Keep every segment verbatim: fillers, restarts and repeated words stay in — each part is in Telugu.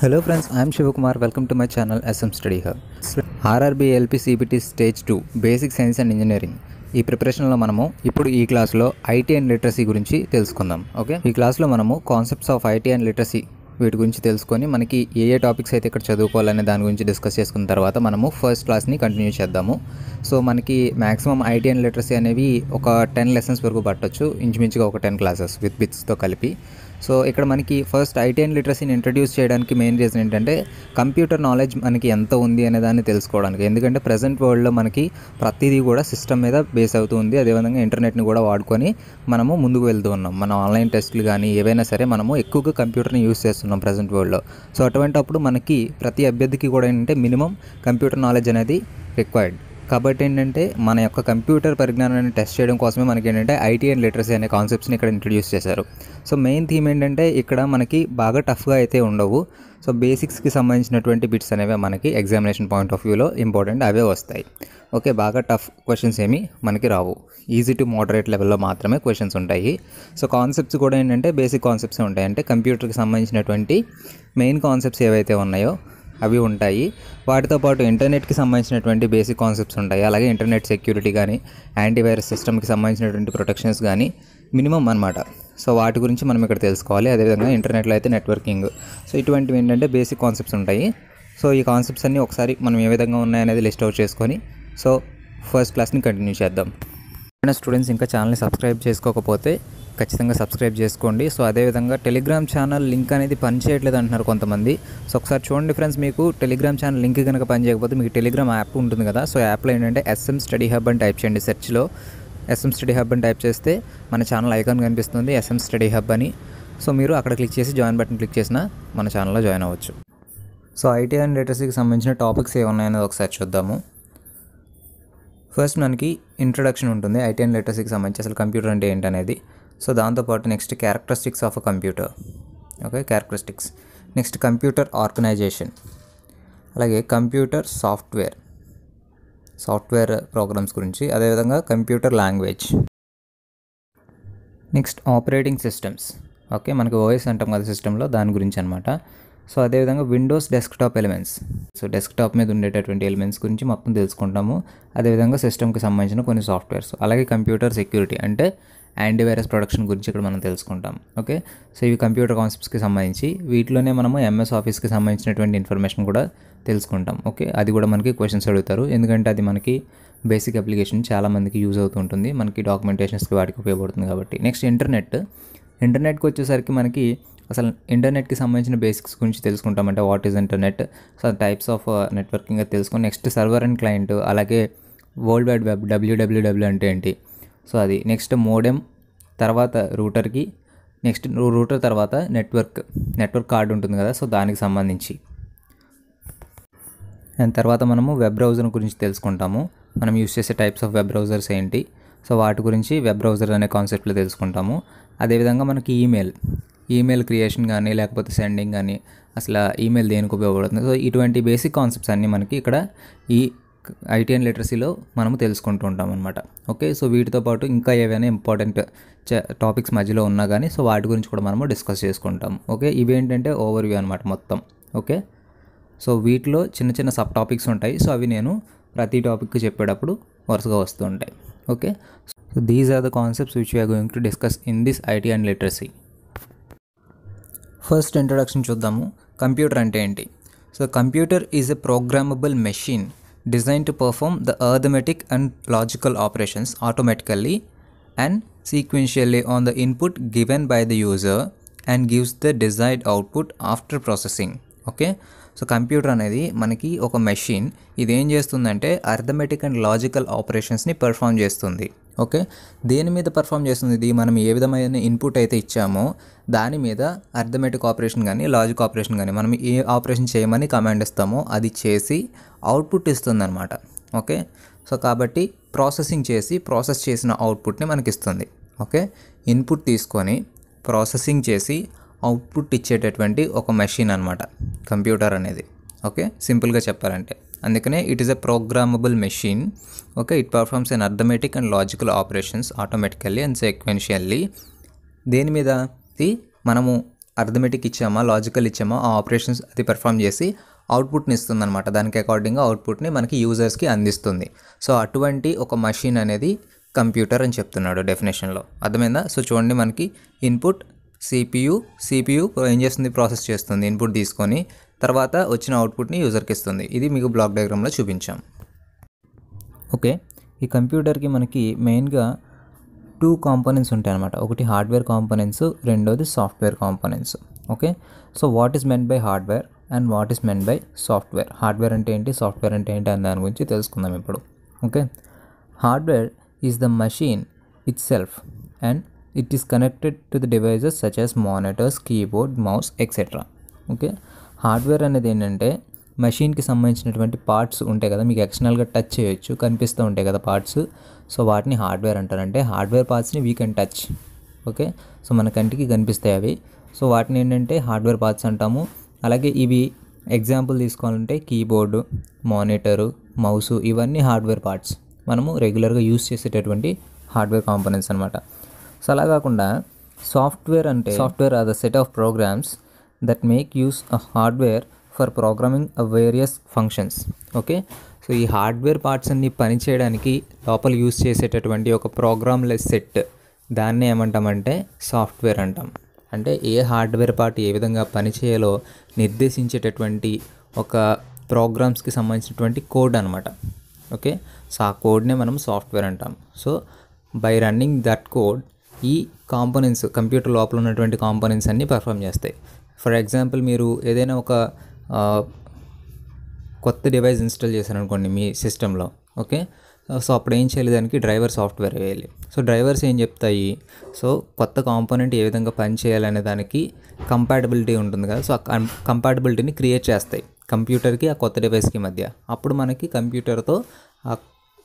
Hello friends, I am Shivakumar. Welcome to my channel S M Study Hub. R R B, A L P, C B T Stage two, Basic Science and Engineering. ఈ ప్రిపరేషన్లో మనము ఇప్పుడు ఈ క్లాస్లో ఐటీ అండ్ లిటరసీ గురించి తెలుసుకుందాం. ఓకే, ఈ క్లాస్లో మనము concepts of IT and literacy వీటి గురించి తెలుసుకొని మనకి ఏ ఏ టాపిక్స్ అయితే ఇక్కడ చదువుకోవాలనే దాని గురించి డిస్కస్ చేసుకున్న తర్వాత మనము ఫస్ట్ క్లాస్ని కంటిన్యూ చేద్దాము. సో మనకి మ్యాక్సిమం ఐటీ అండ్ లిటరసీ అనేవి ఒక టెన్ లెసన్స్ వరకు పట్టొచ్చు, ఇంచుమించుగా ఒక టెన్ క్లాసెస్ విత్ బిట్స్తో కలిపి. సో ఇక్కడ మనకి ఫస్ట్ ఐటీ అండ్ లిటరసీని ఇంట్రడ్యూస్ చేయడానికి మెయిన్ రీజన్ ఏంటంటే కంప్యూటర్ నాలెడ్జ్ మనకి ఎంత ఉంది అనే దాన్ని తెలుసుకోవడానికి. ఎందుకంటే ప్రజెంట్ వరల్డ్లో మనకి ప్రతిదీ కూడా సిస్టమ్ మీద బేస్ అవుతూ ఉంది. అదేవిధంగా ఇంటర్నెట్ని కూడా వాడుకొని మనము ముందుకు వెళ్తూ ఉన్నాం. మన ఆన్లైన్ టెస్టులు కానీ ఏవైనా సరే మనము ఎక్కువగా కంప్యూటర్ని యూజ్ చేస్తున్నాం ప్రజెంట్ వరల్డ్లో. సో అటువంటిప్పుడు మనకి ప్రతి అభ్యర్థికి కూడా ఏంటంటే మినిమం కంప్యూటర్ నాలెడ్జ్ అనేది రిక్వైర్డ్. కాబట్టి ఏంటంటే మన యొక్క కంప్యూటర్ పరిజ్ఞానాన్ని టెస్ట్ చేయడం కోసమే మనకి ఏంటంటే ఐటీ అండ్ లిటరసీ అనే కాన్సెప్ట్స్ని ఇక్కడ ఇంట్రడ్యూస్ చేశారు. సో మెయిన్ థీమ్ ఏంటంటే ఇక్కడ మనకి బాగా టఫ్గా అయితే ఉండవు. సో బేసిక్స్కి సంబంధించినటువంటి బిట్స్ అనేవి మనకి ఎగ్జామినేషన్ పాయింట్ ఆఫ్ వ్యూలో ఇంపార్టెంట్, అవే వస్తాయి. ఓకే, బాగా టఫ్ క్వశ్చన్స్ ఏమీ మనకి రావు. ఈజీ టు మోడరేట్ లెవెల్లో మాత్రమే క్వశ్చన్స్ ఉంటాయి. సో కాన్సెప్ట్స్ కూడా ఏంటంటే బేసిక్ కాన్సెప్ట్సే ఉంటాయి. అంటే కంప్యూటర్కి సంబంధించినటువంటి మెయిన్ కాన్సెప్ట్స్ ఏవైతే ఉన్నాయో అవి ఉంటాయి. వాటితో పాటు ఇంటర్నెట్కి సంబంధించినటువంటి బేసిక్ కాన్సెప్ట్స్ ఉంటాయి. అలాగే ఇంటర్నెట్ సెక్యూరిటీ కానీ, యాంటీవైరస్ సిస్టమ్కి సంబంధించినటువంటి ప్రొటెక్షన్స్ కానీ మినిమం అన్నమాట. సో వాటి గురించి మనం ఇక్కడ తెలుసుకోవాలి. అదేవిధంగా ఇంటర్నెట్లో అయితే నెట్వర్కింగ్, సో ఇటువంటివి ఏంటంటే బేసిక్ కాన్సెప్ట్స్ ఉంటాయి. సో ఈ కాన్సెప్ట్స్ అన్నీ ఒకసారి మనం ఏ విధంగా ఉన్నాయనేది లిస్ట్ అవుట్ చేసుకొని సో ఫస్ట్ క్లాస్ని కంటిన్యూ చేద్దాం. స్టూడెంట్స్ ఇంకా ఛానల్ని సబ్స్క్రైబ్ చేసుకోకపోతే ఖచ్చితంగా సబ్స్క్రైబ్ చేసుకోండి. సో అదేవిధంగా టెలిగ్రామ్ ఛానల్ లింక్ అనేది పనిచేయట్లేదు అంటున్నారు కొంతమంది. సో ఒకసారి చూడండి ఫ్రెండ్స్, మీకు టెలిగ్రామ్ ఛానల్ లింక్ కనుక పనిచేయకపోతే మీకు టెలిగ్రామ్ యాప్ ఉంటుంది కదా. సో యాప్లో ఏంటంటే ఎస్ఎం స్టడీ హబ్ అని టైప్ చేయండి. సెర్చ్లో ఎస్ఎం స్టడీ హబ్ అని టైప్ చేస్తే మన ఛానల్ ఐకాన్ కనిపిస్తుంది, ఎస్ఎం స్టడీ హబ్ అని. సో మీరు అక్కడ క్లిక్ చేసి జాయిన్ బటన్ క్లిక్ చేసినా మన ఛానల్లో జాయిన్ అవ్వచ్చు. సో ఐటీ అండ్ లిటరసీకి సంబంధించిన టాపిక్స్ ఏమున్నాయనేది ఒకసారి చూద్దాము. ఫస్ట్ మనకి ఇంట్రడక్షన్ ఉంటుంది ఐటీ అండ్ లిటరసీకి సంబంధించి, అసలు కంప్యూటర్ అంటే ఏంటనేది. సో దాంతోపాటు next characteristics of a computer. Okay, characteristics. Next computer organisation, అలాగే కంప్యూటర్ సాఫ్ట్వేర్, సాఫ్ట్వేర్ ప్రోగ్రామ్స్ గురించి, అదేవిధంగా computer language. Next operating systems. Okay, మనకి ఓఎస్ అంటాం కదా సిస్టంలో, దాని గురించి అనమాట. సో అదేవిధంగా Windows desktop elements, so desktop మీద ఉండేటటువంటి ఎలిమెంట్స్ గురించి మొత్తం తెలుసుకుంటాము. అదేవిధంగా సిస్టమ్కి సంబంధించిన కొన్ని సాఫ్ట్వేర్స్, అలాగే కంప్యూటర్ సెక్యూరిటీ అంటే యాంటీవైరస్ ప్రొటెక్షన్ గురించి ఇక్కడ మనం తెలుసుకుంటాం. ఓకే, సో ఇవి కంప్యూటర్ కాన్సెప్ట్స్కి సంబంధించి. వీటిలోనే మనము ఎంఎస్ ఆఫీస్కి సంబంధించినటువంటి ఇన్ఫర్మేషన్ కూడా తెలుసుకుంటాం. ఓకే, అది కూడా మనకి క్వశ్చన్స్ అడుగుతారు, ఎందుకంటే అది మనకి బేసిక్ అప్లికేషన్ చాలామందికి యూజ్ అవుతూ ఉంటుంది, మనకి డాక్యుమెంటేషన్స్కి వాటికి ఉపయోగపడుతుంది కాబట్టి. Next internet. ఇంటర్నెట్కి వచ్చేసరికి మనకి అసలు ఇంటర్నెట్కి సంబంధించిన బేసిక్స్ గురించి తెలుసుకుంటామంటే what is internet, so types of networking తెలుసుకొని నెక్స్ట్ సర్వర్ అండ్ క్లయింట్, అలాగే వరల్డ్ వైడ్ వెబ్ డబ్ల్యూడబ్ల్యూడబ్ల్యూ అంటే ఏంటి, సో అది. నెక్స్ట్ మోడెమ్, తర్వాత రూటర్కి, నెక్స్ట్ రూటర్ తర్వాత నెట్వర్క్, నెట్వర్క్ కార్డ్ ఉంటుంది కదా, సో దానికి సంబంధించి. అండ్ తర్వాత మనము వెబ్ బ్రౌజర్ గురించి తెలుసుకుంటాము. మనం యూజ్ చేసే టైప్స్ ఆఫ్ వెబ్ బ్రౌజర్స్ ఏంటి, సో వాటి గురించి వెబ్ బ్రౌజర్ అనే కాన్సెప్ట్లో తెలుసుకుంటాము. అదేవిధంగా మనకి ఈమెయిల్, ఈమెయిల్ క్రియేషన్ కానీ లేకపోతే సెండింగ్ కానీ, అసలు ఈమెయిల్ దేనికి ఉపయోగపడుతుంది, సో ఇటువంటి బేసిక్ కాన్సెప్ట్స్ అన్నీ మనకి ఇక్కడ ఈ ఐటీ అండ్ లిటరసీలో మనము తెలుసుకుంటూ ఉంటాం అనమాట. ఓకే, సో వీటితో పాటు ఇంకా ఏవైనా ఇంపార్టెంట్ టాపిక్స్ మధ్యలో ఉన్నా కానీ సో వాటి గురించి కూడా మనము డిస్కస్ చేసుకుంటాం. ఓకే, ఇవేంటంటే ఓవర్ వ్యూ అనమాట మొత్తం. ఓకే, సో వీటిలో చిన్న చిన్న సబ్ టాపిక్స్ ఉంటాయి. సో అవి నేను ప్రతి టాపిక్కి చెప్పేటప్పుడు వరుసగా వస్తూ ఉంటాయి. Okay, so these are the concepts which we are going to discuss in this IT and literacy. First introduction చూద్దాము. కంప్యూటర్ అంటే ఏంటి? So computer is a programmable machine designed to perform the arithmetic and logical operations automatically and sequentially on the input given by the user and gives the desired output after processing. Okay, so computer అనేది మనకి ఒక మెషిన్. ఇది ఏం చేస్తుందంటే అర్థమెటిక్ అండ్ లాజికల్ ఆపరేషన్స్ని పెర్ఫామ్ చేస్తుంది. ఓకే, దేని మీద పెర్ఫామ్ చేస్తుంది ఇది? మనం ఏ విధమైన ఇన్పుట్ అయితే ఇచ్చామో దాని మీద అర్థమెటిక్ ఆపరేషన్ కానీ లాజిక్ ఆపరేషన్ కానీ, మనం ఏ ఆపరేషన్ చేయమని కమాండ్ ఇస్తామో అది చేసి అవుట్పుట్ ఇస్తుందన్నమాట. ఓకే, సో కాబట్టి ప్రాసెసింగ్ చేసి ప్రాసెస్ చేసిన అవుట్పుట్ని మనకి ఇస్తుంది. ఓకే, ఇన్పుట్ తీసుకొని ప్రాసెసింగ్ చేసి అవుట్పుట్ ఇచ్చేటటువంటి ఒక మెషిన్ అనమాట కంప్యూటర్ అనేది. ఓకే, సింపుల్గా చెప్పాలంటే అందుకనే it is a programmable machine. Okay, it performs an arithmetic and logical operations automatically and sequentially. దేని మీద? మనము అర్థమెటిక్ ఇచ్చామా లాజికల్ ఇచ్చామా ఆ ఆపరేషన్స్ అది పెర్ఫామ్ చేసి అవుట్పుట్ని ఇస్తుందన్నమాట. దానికి అకార్డింగ్గా అవుట్పుట్ని మనకి యూజర్స్కి అందిస్తుంది. సో అటువంటి ఒక మషిన్ అనేది కంప్యూటర్ అని చెప్తున్నాడు డెఫినేషన్లో, అర్థమైందా? సో చూడండి మనకి ఇన్పుట్ సిపియు, సిపియు ఏం చేస్తుంది ప్రాసెస్ చేస్తుంది ఇన్పుట్ తీసుకొని, తర్వాత వచ్చిన అవుట్పుట్ని యూజర్కి ఇస్తుంది. ఇది మీకు బ్లాక్ డయాగ్రామ్లో చూపించాం. ఓకే, ఈ కంప్యూటర్కి మనకి మెయిన్గా టూ కాంపోనెంట్స్ ఉంటాయి అన్నమాట. ఒకటి హార్డ్వేర్ కాంపోనెంట్స్, రెండోది software components. Okay, so what is meant by hardware and what is meant by software, hardware అంటే ఏంటి సాఫ్ట్వేర్ అంటే ఏంటి అనే దాని గురించి తెలుసుకుందాం ఇప్పుడు. Okay, hardware is the machine itself and it is connected to the devices such as monitors, keyboard, mouse, et cetera. Okay, hardware అనేది ఏంటంటే మెషిన్కి సంబంధించినటువంటి పార్ట్స్ ఉంటాయి కదా, మీకు ఎక్స్టర్నల్గా టచ్ చేయొచ్చు, కనిపిస్తూ ఉంటాయి కదా పార్ట్స్, సో వాటిని హార్డ్వేర్ అంటారు. అంటే హార్డ్వేర్ పార్ట్స్ని we can touch. Okay, so మన కంటికి కనిపిస్తాయి అవి, సో వాటిని ఏంటంటే హార్డ్వేర్ పార్ట్స్ అంటాము. అలాగే ఇవి ఎగ్జాంపుల్ తీసుకోవాలంటే కీబోర్డు, మానిటరు, మౌసు, ఇవన్నీ హార్డ్వేర్ పార్ట్స్, మనము రెగ్యులర్గా యూజ్ చేసేటటువంటి హార్డ్వేర్ కాంపోనెంట్స్ అనమాట. సో అలా కాకుండా సాఫ్ట్వేర్ అంటే software are the set of programs that make use a hardware for programming a various functions. Okay, so ఈ హార్డ్వేర్ పార్ట్స్ అన్ని పనిచేయడానికి లోపల యూజ్ చేసేటటువంటి ఒక ప్రోగ్రామ్ల సెట్, దాన్నే ఏమంటామంటే సాఫ్ట్వేర్ అంటాం. అంటే ఏ హార్డ్వేర్ పార్ట్ ఏ విధంగా పనిచేయాలో నిర్దేశించేటటువంటి ఒక ప్రోగ్రామ్స్కి సంబంధించినటువంటి కోడ్ అనమాట. ఓకే, సో ఆ కోడ్నే మనం సాఫ్ట్వేర్ అంటాం. So by running that code ఈ కాంపోనెంట్స్ కంప్యూటర్ లోపల ఉన్నటువంటి కాంపోనెంట్స్ అన్నీ పర్ఫామ్ చేస్తాయి. ఫర్ ఎగ్జాంపుల్ మీరు ఏదైనా ఒక కొత్త డివైస్ ఇన్స్టాల్ చేశారనుకోండి మీ సిస్టంలో. ఓకే, సో అప్పుడు ఏం చేయాలి, దానికి డ్రైవర్ సాఫ్ట్వేర్ వేయాలి. సో డ్రైవర్స్ ఏం చెప్తాయి, సో కొత్త కాంపోనెంట్ ఏ విధంగా పనిచేయాలనే దానికి కంపాటబిలిటీ ఉంటుంది కదా, సో ఆ కంపాటబిలిటీని క్రియేట్ చేస్తాయి కంప్యూటర్కి ఆ కొత్త డివైస్కి మధ్య. అప్పుడు మనకి కంప్యూటర్తో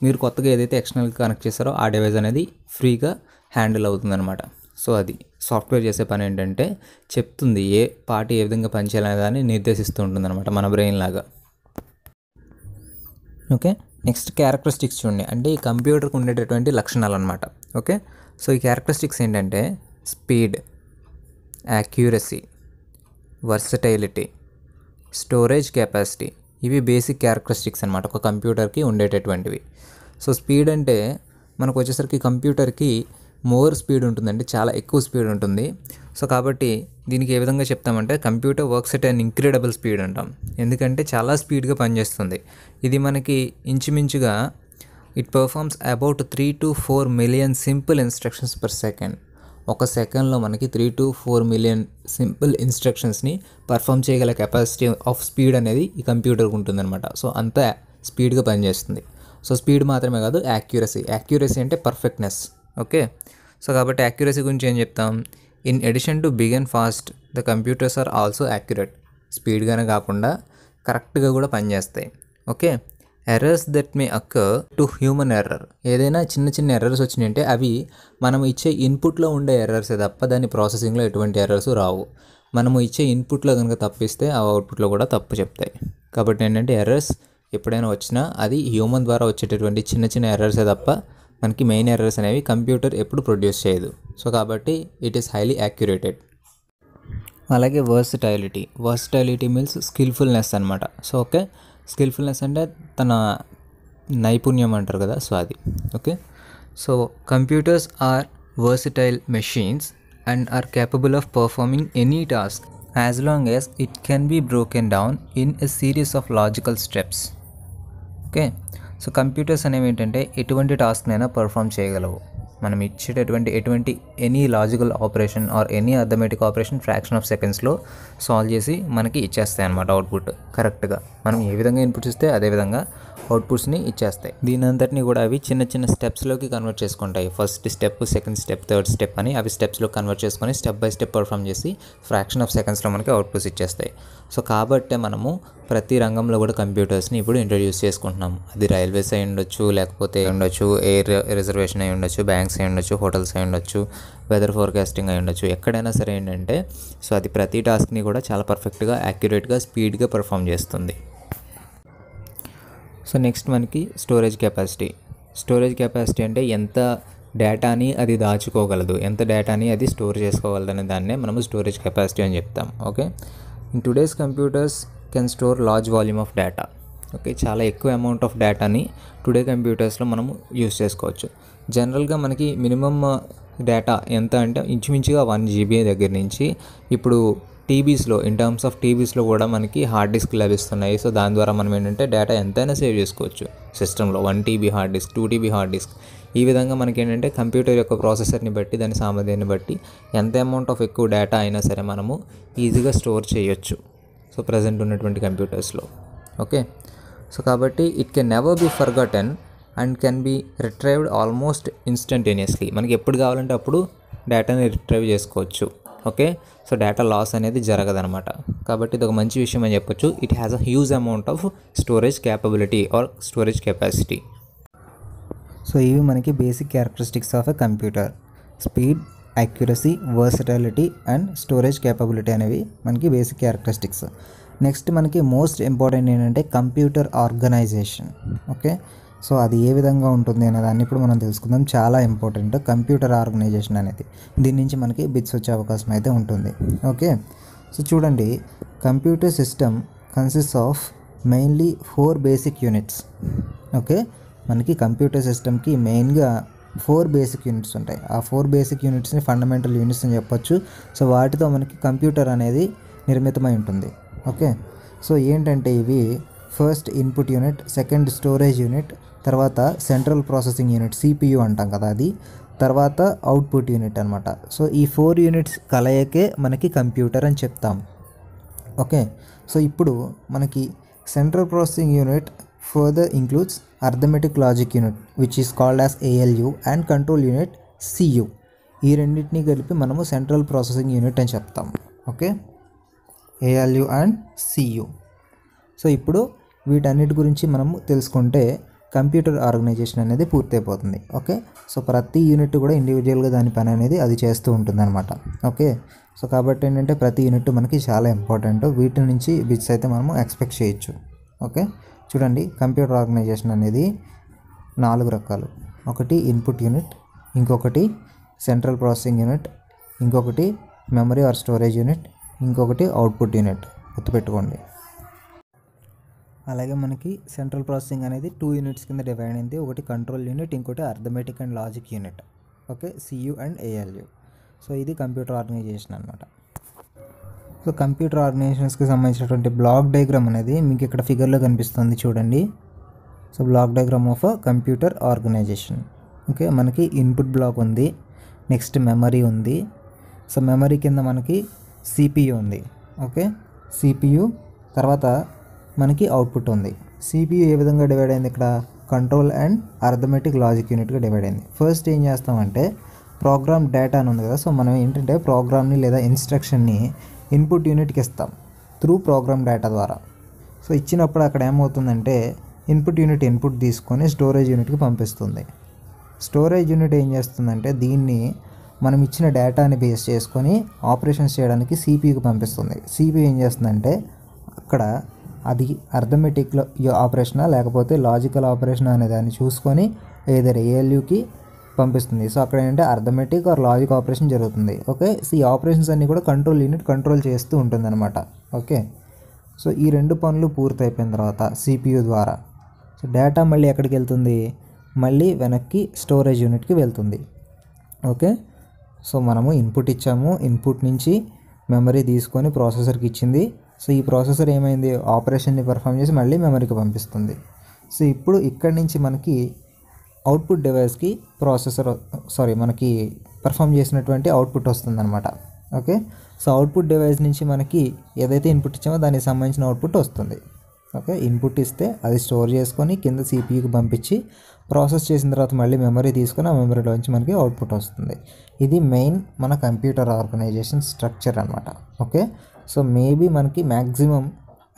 మీరు కొత్తగా ఏదైతే ఎక్స్టర్నల్గా కనెక్ట్ చేస్తారో ఆ డివైస్ అనేది ఫ్రీగా హ్యాండిల్ అవుతుందన్నమాట. సో అది సాఫ్ట్వేర్ చేసే పని ఏంటంటే చెప్తుంది ఏ పార్ట్ ఏ విధంగా పనిచేయాలనే దాన్ని నిర్దేశిస్తూ ఉంటుందన్నమాట మన బ్రెయిన్ లాగా. ఓకే, నెక్స్ట్ క్యారెక్టరిస్టిక్స్ చూడండి, అంటే ఈ కంప్యూటర్కి ఉండేటటువంటి లక్షణాలు అనమాట. ఓకే, సో ఈ క్యారెక్టరిస్టిక్స్ ఏంటంటే speed, accuracy, versatility, storage capacity, ఇవి బేసిక్ క్యారెక్టరిస్టిక్స్ అనమాట ఒక కంప్యూటర్కి ఉండేటటువంటివి. సో స్పీడ్ అంటే మనకు వచ్చేసరికి కంప్యూటర్కి మోర్ స్పీడ్ ఉంటుందండి, చాలా ఎక్కువ స్పీడ్ ఉంటుంది. సో కాబట్టి దీనికి ఏ విధంగా చెప్తామంటే computer works at an incredible speed అంటాం, ఎందుకంటే చాలా స్పీడ్గా పనిచేస్తుంది ఇది. మనకి ఇంచుమించుగా it performs about three to four million simple instructions per second. ఒక సెకండ్లో మనకి three to four million simple ఇన్స్ట్రక్షన్స్ని పర్ఫామ్ చేయగల కెపాసిటీ ఆఫ్ స్పీడ్ అనేది ఈ కంప్యూటర్కి ఉంటుందన్నమాట. సో అంత స్పీడ్గా పనిచేస్తుంది. సో స్పీడ్ మాత్రమే కాదు, యాక్యురసీ, యాక్యురసీ అంటే పర్ఫెక్ట్నెస్. ఓకే, సో కాబట్టి యాక్యురసీ గురించి ఏం చెప్తాం, in addition to big and fast the computers are also accurate, స్పీడ్గానే కాకుండా కరెక్ట్గా కూడా పనిచేస్తాయి. Okay, errors that may occur to human error, ఏదైనా చిన్న చిన్న ఎర్రర్స్ వచ్చినాయంటే అవి మనం ఇచ్చే ఇన్పుట్లో ఉండే ఎర్రర్సే తప్ప దాని ప్రాసెసింగ్లో ఎటువంటి ఎర్రర్స్ రావు. మనము ఇచ్చే ఇన్పుట్లో కనుక తప్పిస్తే ఆ అవుట్పుట్లో కూడా తప్పు చెప్తాయి. కాబట్టి ఏంటంటే ఎర్రర్స్ ఎప్పుడైనా వచ్చినా అది హ్యూమన్ ద్వారా వచ్చేటటువంటి చిన్న చిన్న ఎర్రర్సే తప్ప మనకి మెయిన్ ఎర్రర్స్ అనేవి కంప్యూటర్ ఎప్పుడు ప్రొడ్యూస్ చేయదు. సో కాబట్టి ఇట్ ఈస్ హైలీ యాక్యురేటెడ్. అలాగే వర్సటైలిటీ, వర్సటైలిటీ మీన్స్ స్కిల్ఫుల్నెస్ అనమాట. సో ఓకే, స్కిల్ఫుల్నెస్ అంటే తన నైపుణ్యం అంటారు కదా, సో అది. Okay, so computers are versatile machines and are capable of performing any task as long as it can be broken down in a series of logical steps. Okay, so computers అనేవి ఏంటంటే ఎటువంటి టాస్క్నైనా పర్ఫామ్ చేయగలవు. మనం ఇచ్చేటటువంటి ఎటువంటి any logical operation or any arithmetic operation fraction of సెకండ్స్లో సాల్వ్ చేసి మనకి ఇచ్చేస్తాయి అన్నమాట అవుట్పుట్ కరెక్ట్గా. మనం ఏ విధంగా ఇన్పుట్స్ ఇస్తే అదేవిధంగా అవుట్పుట్స్ని ఇచ్చేస్తాయి. దీని అంతటిని కూడా అవి చిన్న చిన్న స్టెప్స్లోకి కన్వర్ట్ చేసుకుంటాయి. First step, second step, third step అని అవి స్టెప్స్లో కన్వర్ట్ చేసుకొని స్టెప్ బై స్టెప్ పర్ఫామ్ చేసి ఫ్రాక్షన్ ఆఫ్ సెకండ్స్లో మనకి అవుట్పుట్స్ ఇచ్చేస్తాయి. సో కాబట్టే మనము ప్రతి రంగంలో కూడా కంప్యూటర్స్ని ఇప్పుడు ఇంట్రడ్యూస్ చేసుకుంటున్నాము. అది రైల్వేస్ అయి ఉండొచ్చు, లేకపోతే ఉండొచ్చు ఎయిర్ రిజర్వేషన్ అయి ఉండొచ్చు, బ్యాంక్స్ అయి ఉండొచ్చు, హోటల్స్ అయి ఉండొచ్చు, వెదర్ ఫోర్కాస్టింగ్ అయి ఉండొచ్చు, ఎక్కడైనా సరే ఏంటంటే సో అది ప్రతి టాస్క్ని కూడా చాలా పర్ఫెక్ట్గా, యాక్యురేట్గా, స్పీడ్గా పర్ఫామ్ చేస్తుంది. సో నెక్స్ట్ మనకి స్టోరేజ్ కెపాసిటీ. స్టోరేజ్ కెపాసిటీ అంటే ఎంత డేటాని అది దాచుకోగలదు, ఎంత డేటాని అది స్టోర్ చేసుకోగలదు అనే దాన్నే మనము స్టోరేజ్ కెపాసిటీ అని చెప్తాం. Okay, in today's computers can store large volume of data. Okay, చాలా ఎక్కువ అమౌంట్ ఆఫ్ డేటాని టుడే కంప్యూటర్స్లో మనము యూజ్ చేసుకోవచ్చు. జనరల్గా మనకి మినిమమ్ డేటా ఎంత అంటే ఇంచుమించుగా వన్ జీబీ దగ్గర నుంచి ఇప్పుడు టీబీస్లో ఇన్ టర్మ్స్ ఆఫ్ టీబీస్లో కూడా మనకి హార్డ్ డిస్క్ లభిస్తున్నాయి. సో దాని ద్వారా మనం ఏంటంటే డేటా ఎంతైనా సేవ్ చేసుకోవచ్చు సిస్టంలో. One TB hard disk, two TB hard disk, ఈ విధంగా మనకి ఏంటంటే కంప్యూటర్ యొక్క ప్రాసెసర్ని బట్టి, దాని సామర్థ్యాన్ని బట్టి ఎంత అమౌంట్ ఆఫ్ ఎక్కువ డేటా అయినా సరే మనము ఈజీగా స్టోర్ చేయొచ్చు సో ప్రజెంట్ ఉన్నటువంటి కంప్యూటర్స్లో. ఓకే, సో కాబట్టి it can never be forgotten and can be retrieved almost instantaneously. మనకి ఎప్పుడు కావాలంటే అప్పుడు డేటాని రిట్రైవ్ చేసుకోవచ్చు. ఓకే, సో డేటా లాస్ అనేది జరగదనమాట. కాబట్టి ఇది ఒక మంచి విషయం అని చెప్పొచ్చు. It has a huge amount of storage capability or storage capacity. So ఇవి మనకి basic characteristics of a computer. Speed, accuracy, versatility and storage capability అనేవి మనకి బేసిక్ క్యారెక్టరిస్టిక్స్. నెక్స్ట్ మనకి మోస్ట్ ఇంపార్టెంట్ ఏంటంటే కంప్యూటర్ ఆర్గనైజేషన్. ఓకే, సో అది ఏ విధంగా ఉంటుంది అనే దాన్ని ఇప్పుడు మనం తెలుసుకుందాం. చాలా ఇంపార్టెంట్ కంప్యూటర్ ఆర్గనైజేషన్ అనేది. దీని నుంచి మనకి బిట్స్ వచ్చే అవకాశం అయితే ఉంటుంది. ఓకే, సో చూడండి, computer system consist of mainly four basic units. Okay, మనకి కంప్యూటర్ సిస్టమ్కి మెయిన్గా ఫోర్ బేసిక్ యూనిట్స్ ఉంటాయి. ఆ ఫోర్ బేసిక్ యూనిట్స్ని ఫండమెంటల్ యూనిట్స్ అని చెప్పొచ్చు. సో వాటితో మనకి కంప్యూటర్ అనేది నిర్మితమై ఉంటుంది. ఓకే, సో ఏంటంటే ఇవి first input unit, second storage unit, తర్వాత సెంట్రల్ ప్రాసెసింగ్ యూనిట్ సిపియు అంటాం కదా అది, తర్వాత అవుట్పుట్ యూనిట్ అనమాట. సో ఈ ఫోర్ యూనిట్స్ కలయికే మనకి కంప్యూటర్ అని చెప్తాం. ఓకే, సో ఇప్పుడు మనకి central processing unit further includes arithmetic logic unit which is called as ALU and control unit CU. ఈ రెండింటినీ కలిపి మనము సెంట్రల్ ప్రాసెసింగ్ యూనిట్ అని చెప్తాం. Okay, ALU and CU. So ఇప్పుడు వీటన్నిటి గురించి మనము తెలుసుకుంటే కంప్యూటర్ ఆర్గనైజేషన్ అనేది పూర్తయిపోతుంది. ఓకే, సో ప్రతి యూనిట్ కూడా ఇండివిజువల్గా దాని పని అనేది అది చేస్తూ ఉంటుంది అనమాట. ఓకే, సో కాబట్టి ఏంటంటే ప్రతి యూనిట్ మనకి చాలా ఇంపార్టెంట్. వీటి నుంచి బిట్స్ అయితే మనము ఎక్స్పెక్ట్ చేయొచ్చు. ఓకే, చూడండి, కంప్యూటర్ ఆర్గనైజేషన్ అనేది నాలుగు రకాలు. ఒకటి ఇన్పుట్ యూనిట్, ఇంకొకటి సెంట్రల్ ప్రాసెసింగ్ యూనిట్, ఇంకొకటి మెమరీ ఆర్ స్టోరేజ్ యూనిట్, ఇంకొకటి అవుట్పుట్ యూనిట్. గుర్తుపెట్టుకోండి. అలాగే మనకి సెంట్రల్ ప్రాసెసింగ్ అనేది టూ యూనిట్స్ కింద డివైడ్ అయింది. ఒకటి కంట్రోల్ యూనిట్, ఇంకోటి arithmetic and logic unit. Okay, CU and ALU. So ఇది కంప్యూటర్ ఆర్గనైజేషన్ అనమాట. సో కంప్యూటర్ ఆర్గనైజేషన్స్కి సంబంధించినటువంటి బ్లాక్ డయాగ్రామ్ అనేది మీకు ఇక్కడ ఫిగర్లో కనిపిస్తుంది చూడండి. So block diagram of computer organisation. Okay, మనకి ఇన్పుట్ బ్లాక్ ఉంది, నెక్స్ట్ మెమరీ ఉంది. సో మెమరీ కింద మనకి సిపియు ఉంది. ఓకే, సిపియు తర్వాత మనకి అవుట్పుట్ ఉంది. సిపియు ఏ విధంగా డివైడ్ అయింది ఇక్కడ? కంట్రోల్ అండ్ అర్థమెటిక్ లాజిక్ యూనిట్గా డివైడ్ అయింది. ఫస్ట్ ఏం చేస్తామంటే ప్రోగ్రామ్ డేటా అని ఉంది కదా, సో మనం ఏంటంటే ప్రోగ్రామ్ని లేదా ఇన్స్ట్రక్షన్ని ఇన్పుట్ యూనిట్కి ఇస్తాం త్రూ ప్రోగ్రామ్ డేటా ద్వారా. సో ఇచ్చినప్పుడు అక్కడ ఏమవుతుందంటే ఇన్పుట్ యూనిట్ ఇన్పుట్ తీసుకొని స్టోరేజ్ యూనిట్కి పంపిస్తుంది. స్టోరేజ్ యూనిట్ ఏం చేస్తుందంటే దీన్ని మనం ఇచ్చిన డేటాని బేస్ చేసుకొని ఆపరేషన్స్ చేయడానికి సిపియుకి పంపిస్తుంది. సిపియు ఏం చేస్తుందంటే అక్కడ అది అర్థమెటిక్లో ఆపరేషనా లేకపోతే లాజికల్ ఆపరేషనా అనే దాన్ని చూసుకొని ఏదైనా ఏఎల్యూకి పంపిస్తుంది. సో అక్కడ ఏంటంటే అర్థమెటిక్ ఆర్ లాజిక్ ఆపరేషన్ జరుగుతుంది. ఓకే, సో ఈ ఆపరేషన్స్ అన్నీ కూడా కంట్రోల్ యూనిట్ కంట్రోల్ చేస్తూ ఉంటుందన్నమాట. ఓకే, సో ఈ రెండు పనులు పూర్తి అయిపోయిన తర్వాత సిపియు ద్వారా సో డేటా మళ్ళీ ఎక్కడికి వెళ్తుంది? మళ్ళీ వెనక్కి స్టోరేజ్ యూనిట్కి వెళ్తుంది. ఓకే, సో మనము ఇన్పుట్ ఇచ్చాము, ఇన్పుట్ నుంచి మెమరీ తీసుకొని ప్రాసెసర్కి ఇచ్చింది. సో ఈ ప్రాసెసర్ ఏమైంది? ఆపరేషన్ని పర్ఫామ్ చేసి మళ్ళీ మెమరీకి పంపిస్తుంది. సో ఇప్పుడు ఇక్కడి నుంచి మనకి అవుట్పుట్ డివైస్కి ప్రాసెసర్ సారీ మనకి పర్ఫామ్ చేసినటువంటి అవుట్పుట్ వస్తుందన్నమాట. ఓకే, సో అవుట్పుట్ డివైస్ నుంచి మనకి ఏదైతే ఇన్పుట్ ఇచ్చామో దానికి సంబంధించిన అవుట్పుట్ వస్తుంది. ఓకే, ఇన్పుట్ ఇస్తే అది స్టోర్ చేసుకొని కింద సిపియుకి పంపించి ప్రాసెస్ చేసిన తర్వాత మళ్ళీ మెమరీ తీసుకొని ఆ మెమరీలో నుంచి మనకి అవుట్పుట్ వస్తుంది. ఇది మెయిన్ మన కంప్యూటర్ ఆర్గనైజేషన్ స్ట్రక్చర్ అనమాట. ఓకే, సో మేబీ మనకి మ్యాక్సిమం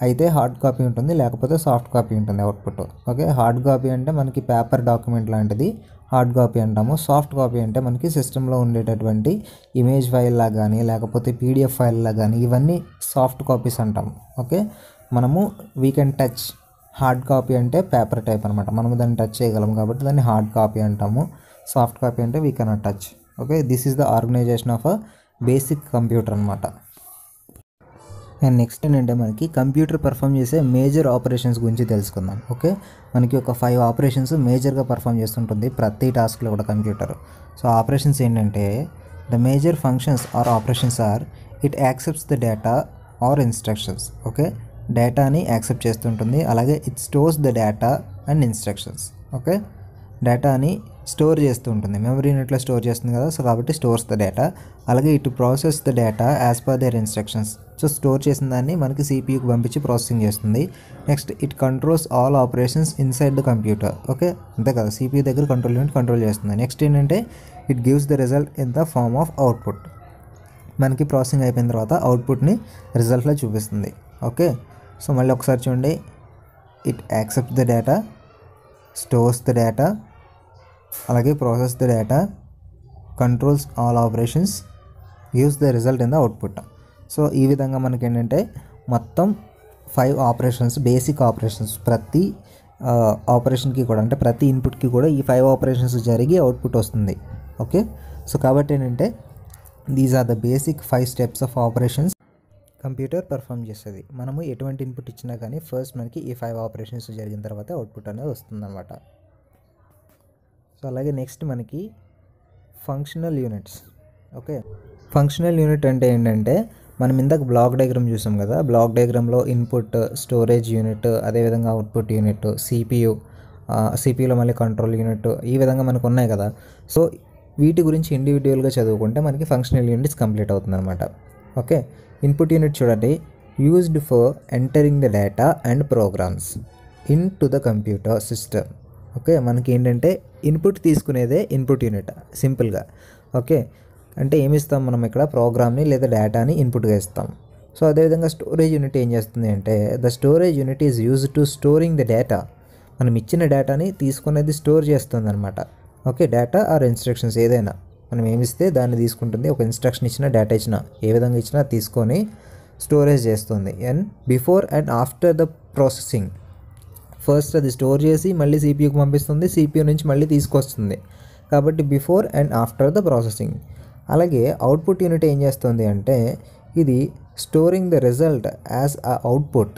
అయితే హార్డ్ కాపీ ఉంటుంది, లేకపోతే సాఫ్ట్ కాపీ ఉంటుంది అవుట్పుట్. ఓకే, హార్డ్ కాపీ అంటే మనకి పేపర్ డాక్యుమెంట్ లాంటిది హార్డ్ కాపీ అంటాము. సాఫ్ట్ కాపీ అంటే మనకి సిస్టంలో ఉండేటటువంటి ఇమేజ్ ఫైల్లా కానీ లేకపోతే పీడిఎఫ్ ఫైల్లా కానీ ఇవన్నీ సాఫ్ట్ కాపీస్ అంటాము. ఓకే, మనము we can touch. Hard copy అంటే పేపర్ టైప్ అనమాట, మనము దాన్ని టచ్ చేయగలం కాబట్టి దాన్ని హార్డ్ కాపీ అంటాము. సాఫ్ట్ కాపీ అంటే we cannot touch. Okay, this is the organisation of a basic computer అనమాట. అండ్ నెక్స్ట్ ఏంటంటే మనకి కంప్యూటర్ పర్ఫామ్ చేసే మేజర్ ఆపరేషన్స్ గురించి తెలుసుకుందాం. ఓకే, మనకి ఒక ఫైవ్ ఆపరేషన్స్ మేజర్గా పర్ఫామ్ చేస్తుంటుంది ప్రతి టాస్క్లో కూడా కంప్యూటర్. సో ఆపరేషన్స్ ఏంటంటే the major functions or operations are it accepts the data or instructions. Okay, డేటాని యాక్సెప్ట్ చేస్తుంటుంది, అలాగే it stores the data and instructions. Okay, డేటాని స్టోర్ చేస్తూ ఉంటుంది, మెమరీ యూనిట్లో స్టోర్ చేస్తుంది కదా, సో కాబట్టి స్టోర్స్ ద డేటా, అలాగే ఇటు process the data as per their instructions. So store చేసిన దాన్ని మనకి సిపియూకి పంపించి ప్రాసెసింగ్ చేస్తుంది. Next it controls all operations inside the computer. Okay, అంతే కదా, సిపియూ దగ్గర కంట్రోల్ యూనిట్ కంట్రోల్ చేస్తుంది. నెక్స్ట్ ఏంటంటే it gives the result in the form of output. మనకి ప్రాసెసింగ్ అయిపోయిన తర్వాత అవుట్పుట్ని రిజల్ట్లో చూపిస్తుంది. ఓకే, సో మళ్ళీ ఒకసారి చూడండి, it accept the data, stores the data, అలాగే process the data, controls all operations, gives the result in the output. So ఈ విధంగా మనకి ఏంటంటే మొత్తం ఫైవ్ ఆపరేషన్స్, బేసిక్ ఆపరేషన్స్, ప్రతి ఆపరేషన్కి కూడా అంటే ప్రతి ఇన్పుట్కి కూడా ఈ ఫైవ్ ఆపరేషన్స్ జరిగి అవుట్పుట్ వస్తుంది. ఓకే, సో కాబట్టి ఏంటంటే these are the basic five steps of operations computer perform చేస్తుంది. మనము ఎటువంటి ఇన్పుట్ ఇచ్చినా కానీ ఫస్ట్ మనకి ఈ ఫైవ్ ఆపరేషన్స్ జరిగిన తర్వాత అవుట్పుట్ అనేది వస్తుందన్నమాట. సో అలాగే నెక్స్ట్ మనకి functional units. Okay, functional unit అంటే ఏంటంటే మనం ఇందాక బ్లాక్ డయాగ్రామ్ చూసాం కదా, బ్లాక్ డయాగ్రామ్లో ఇన్పుట్, స్టోరేజ్ యూనిట్, అదేవిధంగా అవుట్పుట్ యూనిట్, సిపియు, సిపియులో మళ్ళీ కంట్రోల్ యూనిట్, ఈ విధంగా మనకు ఉన్నాయి కదా. సో వీటి గురించి ఇండివిజువల్గా చదువుకుంటే మనకి ఫంక్షనల్ యూనిట్స్ కంప్లీట్ అవుతుందన్నమాట. ఓకే, ఇన్పుట్ యూనిట్ చూడండి, used for entering the data and programs into the computer system. Okay, మనకి ఏంటంటే ఇన్పుట్ తీసుకునేదే ఇన్పుట్ యూనిట్ సింపుల్గా. ఓకే, అంటే ఏమి ఇస్తాం మనం ఇక్కడ, ప్రోగ్రామ్ని లేదా డేటాని ఇన్పుట్గా ఇస్తాం. సో అదేవిధంగా స్టోరేజ్ యూనిట్ ఏం చేస్తుంది అంటే the storage unit is used to storing the data. మనం ఇచ్చిన డేటాని తీసుకునేది స్టోర్ చేస్తుంది అనమాట. ఓకే, డేటా ఆర్ ఇన్స్ట్రక్షన్స్ ఏదైనా మనం ఏమిస్తే దాన్ని తీసుకుంటుంది, ఒక ఇన్స్ట్రక్షన్ ఇచ్చినా డేటా ఇచ్చినా ఏ విధంగా ఇచ్చినా తీసుకొని స్టోరేజ్ చేస్తుంది. And before and after the processing, first అది స్టోర్ చేసి మళ్ళీ సిపియూకి పంపిస్తుంది, సిపియూ నుంచి మళ్ళీ తీసుకొస్తుంది. కాబట్టి before and after the processing. అలాగే అవుట్పుట్ యూనిట్ ఏం చేస్తుంది అంటే ఇది storing the result as a output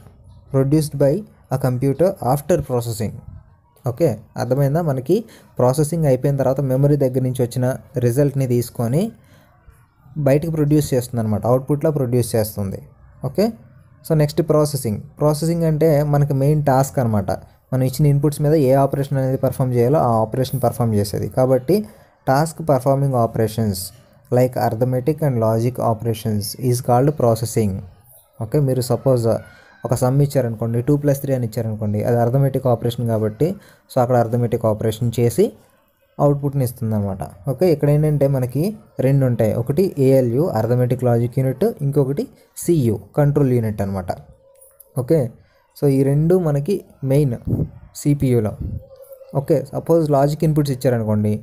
produced by a computer after processing. Okay, అర్థమైందా, మనకి ప్రాసెసింగ్ అయిపోయిన తర్వాత మెమరీ దగ్గర నుంచి వచ్చిన రిజల్ట్ని తీసుకొని బయటకు ప్రొడ్యూస్ చేస్తుంది అనమాట, అవుట్పుట్లో ప్రొడ్యూస్ చేస్తుంది. Okay, so next processing. Processing అంటే మనకి మెయిన్ టాస్క్ అనమాట, మనం ఇచ్చిన ఇన్పుట్స్ మీద ఏ ఆపరేషన్ అనేది పర్ఫామ్ చేయాలో ఆ ఆపరేషన్ పర్ఫామ్ చేసేది. కాబట్టి task performing operations like arithmetic and logic operations is called processing. Okay, మీరు సపోజ్ ఒక సమ్ ఇచ్చారనుకోండి, టూ ప్లస్ త్రీ అని ఇచ్చారనుకోండి, అది అర్థమెటిక్ ఆపరేషన్ కాబట్టి సో అక్కడ అర్థమెటిక్ ఆపరేషన్ చేసి అవుట్పుట్ని ఇస్తుందన్నమాట. ఓకే, ఇక్కడ ఏంటంటే మనకి రెండు ఉంటాయి, ఒకటి ఏఎల్యూ అర్థమెటిక్ లాజిక్ యూనిట్, ఇంకొకటి సియు కంట్రోల్ యూనిట్ అనమాట. ఓకే, సో ఈ రెండు మనకి మెయిన్ సిపియూలో. ఓకే, సపోజ్ లాజిక్ ఇన్పుట్స్ ఇచ్చారనుకోండి,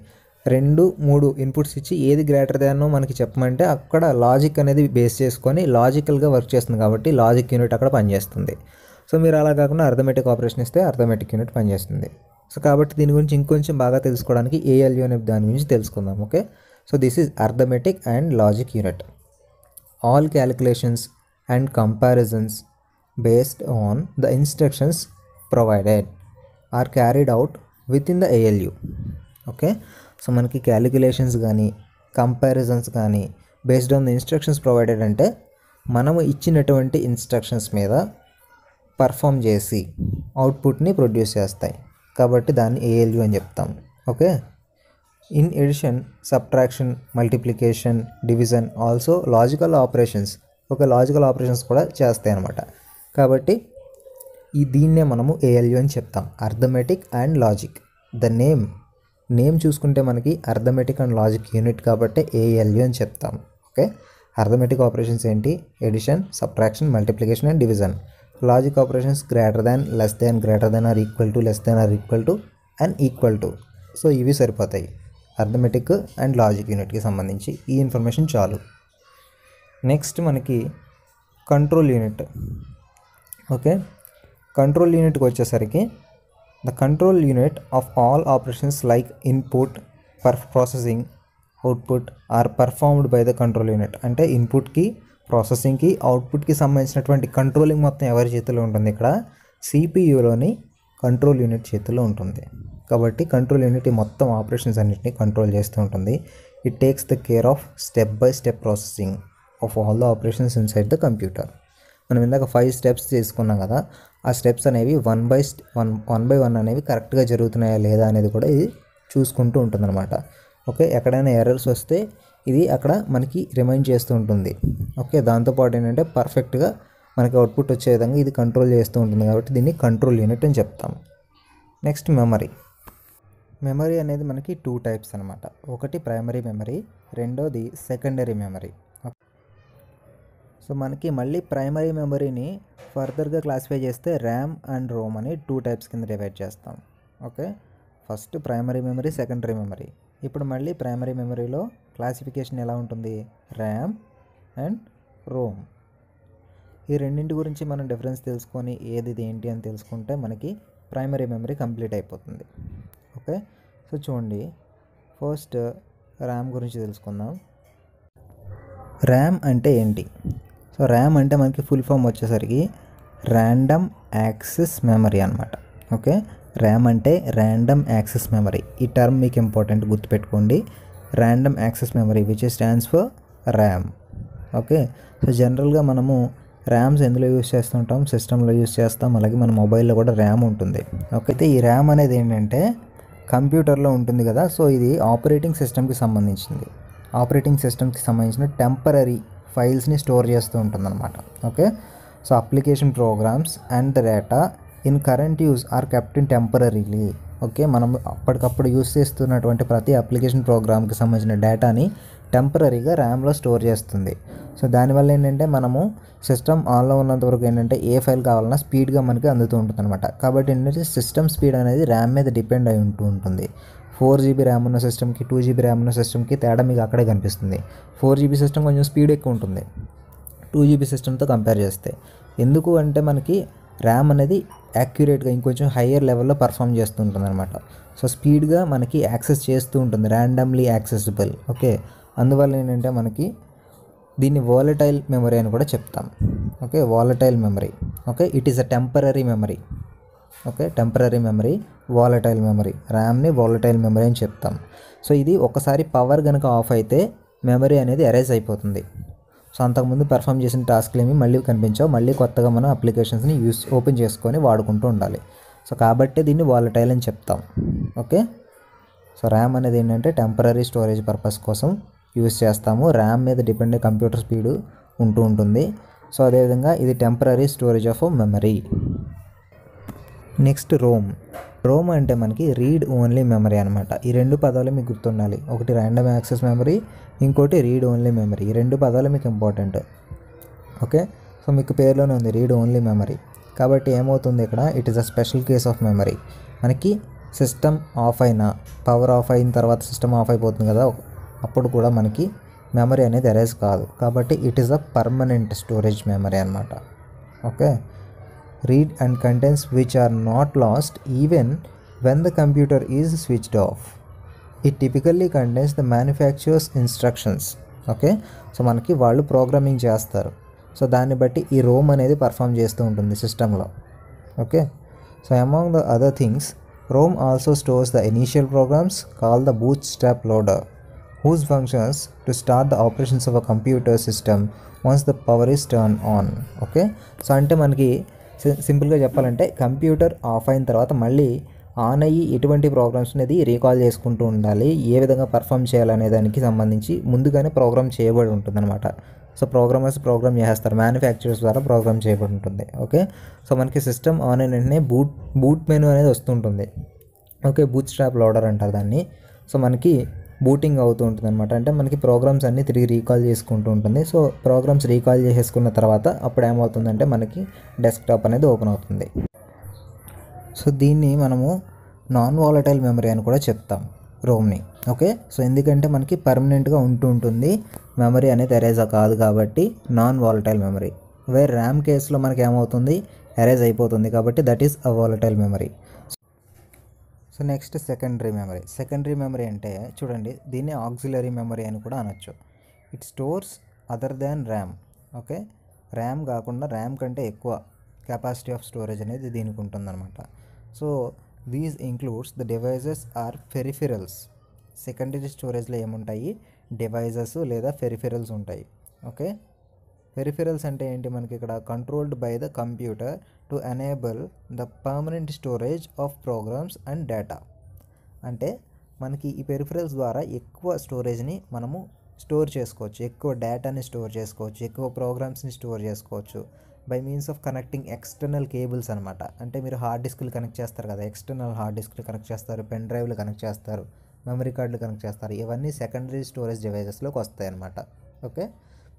రెండు మూడు ఇన్పుట్స్ ఇచ్చి ఏది గ్రేటర్ దానో మనకి చెప్పమంటే అక్కడ లాజిక్ అనేది బేస్ చేసుకొని లాజికల్గా వర్క్ చేస్తుంది కాబట్టి లాజిక్ యూనిట్ అక్కడ పనిచేస్తుంది. సో మీరు అలా కాకుండా అర్థమెటిక్ ఆపరేషన్ ఇస్తే అర్థమెటిక్ యూనిట్ పనిచేస్తుంది. సో కాబట్టి దీని గురించి ఇంకొంచెం బాగా తెలుసుకోవడానికి ఏఎల్యూ అనే దాని గురించి తెలుసుకుందాం. Okay, so this is arithmetic and logic unit. All calculations and comparisons based on the instructions provided are carried out within the ALU. Okay, so మనకి క్యాలిక్యులేషన్స్ కానీ కంపారిజన్స్ కానీ based on the instructions provided అంటే మనము ఇచ్చినటువంటి ఇన్స్ట్రక్షన్స్ మీద పర్ఫామ్ చేసి అవుట్పుట్ని ప్రొడ్యూస్ చేస్తాయి కాబట్టి దాన్ని ఏఎల్యూ అని చెప్తాం. Okay, in addition, subtraction, multiplication, division, also logical operations. Okay, logical operations కూడా చేస్తాయి అన్నమాట. కాబట్టి ఈ దీన్నే మనము ఏఎల్యూ అని చెప్తాం, arithmetic and logic. The name name చూసుకుంటే మనకి అర్థమెటిక్ అండ్ లాజిక్ యూనిట్ కాబట్టి ఏఎల్యూ అని చెప్తాం. ఓకే, అర్థమెటిక్ ఆపరేషన్స్ ఏంటి, addition, subtraction, multiplication and division. Logic operations greater than, less than, greater than or equal to, less than or equal to and equal to. So ఇవి సరిపోతాయి అర్థమెటిక్ అండ్ లాజిక్ యూనిట్కి సంబంధించి, ఈ ఇన్ఫర్మేషన్ చాలు. నెక్స్ట్ మనకి కంట్రోల్ యూనిట్. ఓకే, కంట్రోల్ యూనిట్కి వచ్చేసరికి the control unit of all operations like input, processing output are performed by the control unit. అంటే ఇన్పుట్కి ప్రాసెసింగ్కి అవుట్పుట్కి సంబంధించినటువంటి కంట్రోలింగ్ మొత్తం ఎవరి చేతిలో ఉంటుంది? ఇక్కడ సిపియూలోని కంట్రోల్ యూనిట్ చేతిలో ఉంటుంది. కాబట్టి కంట్రోల్ యూనిట్ మొత్తం ఆపరేషన్స్ అన్నింటినీ కంట్రోల్ చేస్తూ ఉంటుంది. It takes the care of step by step processing of all the operations inside the computer. మనం ఇందాక ఫైవ్ స్టెప్స్ తీసుకున్నాం కదా, ఆ స్టెప్స్ అనేవి one by one one by one అనేవి కరెక్ట్గా జరుగుతున్నాయా లేదా అనేది కూడా ఇది చూసుకుంటూ ఉంటుందన్నమాట. ఓకే, ఎక్కడైనా ఎర్రర్స్ వస్తే ఇది అక్కడ మనకి రిమైండ్ చేస్తూ ఉంటుంది. ఓకే, దాంతోపాటు ఏంటంటే పర్ఫెక్ట్గా మనకి అవుట్పుట్ వచ్చే విధంగా ఇది కంట్రోల్ చేస్తూ ఉంటుంది. కాబట్టి దీన్ని కంట్రోల్ యూనిట్ అని చెప్తాము. Next memory. మెమరీ అనేది మనకి టూ టైప్స్ అనమాట. ఒకటి ప్రైమరీ మెమరీ, రెండోది సెకండరీ మెమరీ. సో మనకి మళ్ళీ ప్రైమరీ మెమరీని ఫర్దర్గా క్లాసిఫై చేస్తే ర్యామ్ అండ్ రోమ్ అని టూ టైప్స్ కింద డివైడ్ చేస్తాం. Okay, first primary memory, secondary memory. ఇప్పుడు మళ్ళీ ప్రైమరీ మెమరీలో క్లాసిఫికేషన్ ఎలా ఉంటుంది? RAM and ROM. ఈ రెండింటి గురించి మనం డిఫరెన్స్ తెలుసుకొని ఏది ఏంటి అని తెలుసుకుంటే మనకి ప్రైమరీ మెమరీ కంప్లీట్ అయిపోతుంది. ఓకే, సో చూడండి, ఫస్ట్ ర్యామ్ గురించి తెలుసుకుందాం. ర్యామ్ అంటే ఏంటి? సో ర్యామ్ అంటే మనకి ఫుల్ ఫామ్ వచ్చేసరికి ర్యాండమ్ యాక్సెస్ మెమరీ అనమాట. ఓకే, ర్యామ్ అంటే ర్యాండమ్ యాక్సెస్ మెమరీ. ఈ టర్మ్ మీకు ఇంపార్టెంట్, గుర్తుపెట్టుకోండి. Random access memory which stands for RAM. Okay, so జనరల్గా మనము ర్యామ్స్ ఎందులో యూజ్ చేస్తుంటాం? సిస్టంలో యూజ్ చేస్తాం. అలాగే మన మొబైల్లో కూడా ర్యామ్ ఉంటుంది. ఓకే, అయితే ఈ ర్యామ్ అనేది ఏంటంటే కంప్యూటర్లో ఉంటుంది కదా, సో ఇది ఆపరేటింగ్ సిస్టమ్కి సంబంధించింది. ఆపరేటింగ్ సిస్టమ్కి సంబంధించిన టెంపరరీ ఫైల్స్ని స్టోర్ చేస్తూ ఉంటుందన్నమాట. Okay, so application programs and the data in current use are kept in temporarily. Okay, మనం అప్పటికప్పుడు యూజ్ చేస్తున్నటువంటి ప్రతి అప్లికేషన్ ప్రోగ్రామ్కి సంబంధించిన డేటాని టెంపరరీగా ర్యామ్లో స్టోర్ చేస్తుంది. సో దానివల్ల ఏంటంటే మనము సిస్టమ్ ఆన్లో ఉన్నంత వరకు ఏంటంటే ఏ ఫైల్ కావాలన్నా స్పీడ్గా మనకి అందుతూ ఉంటుంది అనమాట. కాబట్టి ఏంటంటే సిస్టమ్ స్పీడ్ అనేది ర్యామ్ మీద డిపెండ్ అయి ఉంటూ ఉంటుంది. ఫోర్ జీబీ ర్యామ్ ఉన్న సిస్టమ్కి, టూ జీబీ ర్యామ్ ఉన్న సిస్టమ్కి తేడా మీకు అక్కడే కనిపిస్తుంది. ఫోర్ జీబీ సిస్టమ్ కొంచెం స్పీడ్ ఎక్కువ ఉంటుంది టూ జీబీ సిస్టమ్తో కంపేర్ చేస్తే. ఎందుకు అంటే మనకి ర్యామ్ అనేది యాక్యురేట్గా ఇంకొంచెం హయ్యర్ లెవెల్లో పర్ఫామ్ చేస్తూ ఉంటుంది అనమాట. సో స్పీడ్గా మనకి యాక్సెస్ చేస్తూ ఉంటుంది, ర్యాండమ్లీ యాక్సెసిబుల్. ఓకే, అందువల్ల ఏంటంటే మనకి దీన్ని వాలటైల్ మెమరీ అని కూడా చెప్తాం. Okay, volatile memory. Okay, it is a temporary memory. Okay, temporary memory, volatile memory. ర్యామ్ని వాలటైల్ మెమరీ అని చెప్తాం. సో ఇది ఒకసారి పవర్ కనుక ఆఫ్ అయితే మెమరీ అనేది ఎరేజ్ అయిపోతుంది. సో అంతకుముందు పెర్ఫామ్ చేసిన టాస్క్లు ఏమి మళ్ళీ కనిపించవు. మళ్ళీ కొత్తగా మనం అప్లికేషన్స్ని యూస్ ఓపెన్ చేసుకొని వాడుకుంటూ ఉండాలి. సో కాబట్టే దీన్ని వాలటైల్ అని చెప్తాం. ఓకే, సో ర్యామ్ అనేది ఏంటంటే టెంపరరీ స్టోరేజ్ పర్పస్ కోసం యూజ్ చేస్తాము. ర్యామ్ మీద డిపెండ్ అయ్యే కంప్యూటర్ స్పీడ్ ఉంటూ ఉంటుంది. సో అదేవిధంగా ఇది temporary storage of memory. Next ROM. ROM అంటే మనకి రీడ్ ఓన్లీ మెమరీ అనమాట. ఈ రెండు పదాలు మీకు గుర్తుండాలి. ఒకటి ర్యాండమ్ యాక్సెస్ మెమరీ, ఇంకోటి రీడ్ ఓన్లీ మెమరీ. ఈ రెండు పదాలు మీకు ఇంపార్టెంట్. ఓకే, సో మీకు పేరులోనే ఉంది రీడ్ ఓన్లీ మెమరీ. కాబట్టి ఏమవుతుంది ఇక్కడ? It is a special case of memory. మనకి సిస్టమ్ ఆఫ్ అయినా, పవర్ ఆఫ్ అయిన తర్వాత సిస్టమ్ ఆఫ్ అయిపోతుంది కదా, అప్పుడు కూడా మనకి మెమరీ అనేది ఎరేజ్ కాదు. కాబట్టి it is a permanent storage memory అనమాట. Okay, read and contents which are not lost even when the computer is switched off. It typically contains the manufacturers instructions. Okay, so మనకి వాళ్ళు ప్రోగ్రామింగ్ చేస్తారు. సో దాన్ని బట్టి ఈ రోమ్ అనేది పర్ఫామ్ చేస్తూ ఉంటుంది సిస్టంలో. Okay, so among the other things ROM also stores the initial programs call the bootstrap loader whose functions to start the operations of a computer system once the power is turned on. Okay, so అంటే మనకి సింపుల్గా చెప్పాలంటే కంప్యూటర్ ఆఫ్ అయిన తర్వాత మళ్ళీ ఆన్ అయ్యి ఎటువంటి ప్రోగ్రామ్స్ అనేది రీకాల్ చేసుకుంటూ ఉండాలి. ఏ విధంగా పర్ఫామ్ చేయాలనే దానికి సంబంధించి ముందుగానే ప్రోగ్రామ్ చేయబడి ఉంటుందన్నమాట. సో ప్రోగ్రామర్స్ ప్రోగ్రామ్ చేస్తారు, మ్యానుఫ్యాక్చరర్స్ ద్వారా ప్రోగ్రామ్ చేయబడి ఉంటుంది. ఓకే, సో మనకి సిస్టమ్ ఆన్ అయిన వెంటనే బూట్ బూట్ మెనూ అనేది వస్తుంటుంది. ఓకే, బూట్ స్ట్రాప్ లోడర్ అంటారు దాన్ని. సో మనకి బూటింగ్ అవుతూ ఉంటుంది అనమాట. అంటే మనకి ప్రోగ్రామ్స్ అన్నీ తిరిగి రీకాల్ చేసుకుంటూ ఉంటుంది. సో ప్రోగ్రామ్స్ రీకాల్ చేసుకున్న తర్వాత అప్పుడు ఏమవుతుందంటే మనకి డెస్క్టాప్ అనేది ఓపెన్ అవుతుంది. సో దీన్ని మనము నాన్ వాలటైల్ మెమరీ అని కూడా చెప్తాం, రోమ్ని. ఓకే, సో ఎందుకంటే మనకి పర్మనెంట్గా ఉంటూ ఉంటుంది, మెమరీ అనేది ఎరేజ్ కాదు. కాబట్టి non volatile memory. Where RAM కేసులో మనకి ఏమవుతుంది? ఎరేజ్ అయిపోతుంది. కాబట్టి that is a volatile memory. So so next secondary memory. Secondary memory అంటే చూడండి దీన్ని ఆక్సిలరీ మెమరీ అని కూడా అనొచ్చు. It stores other than RAM. Okay, RAM కాకుండా ర్యామ్ కంటే ఎక్కువ కెపాసిటీ ఆఫ్ స్టోరేజ్ అనేది దీనికి ఉంటుందన్నమాట. So these includes the devices or peripherals. Secondary స్టోరేజ్లో ఏముంటాయి, డివైజెస్ లేదా పెరిఫెరల్స్ ఉంటాయి. ఓకే, పెరిఫెరల్స్ అంటే ఏంటి, మనకి ఇక్కడ controlled by the computer to enable the permanent storage of programs and data. అంటే మనకి ఈ పెరిఫెరల్స్ ద్వారా ఎక్కువ స్టోరేజ్ని మనము స్టోర్ చేసుకోవచ్చు, ఎక్కువ డేటాని స్టోర్ చేసుకోవచ్చు, ఎక్కువ ప్రోగ్రామ్స్ని స్టోర్ చేసుకోవచ్చు by means of connecting external cables అనమాట. అంటే మీరు హార్డ్ డిస్క్లు కనెక్ట్ చేస్తారు కదా, ఎక్స్టర్నల్ హార్డ్ డిస్క్లు కనెక్ట్ చేస్తారు, పెన్ డ్రైవ్లు కనెక్ట్ చేస్తారు, మెమరీ కార్డులు కనెక్ట్ చేస్తారు. ఇవన్నీ సెకండరీ స్టోరేజ్ డివైజెస్లోకి వస్తాయి అన్నమాట. ఓకే,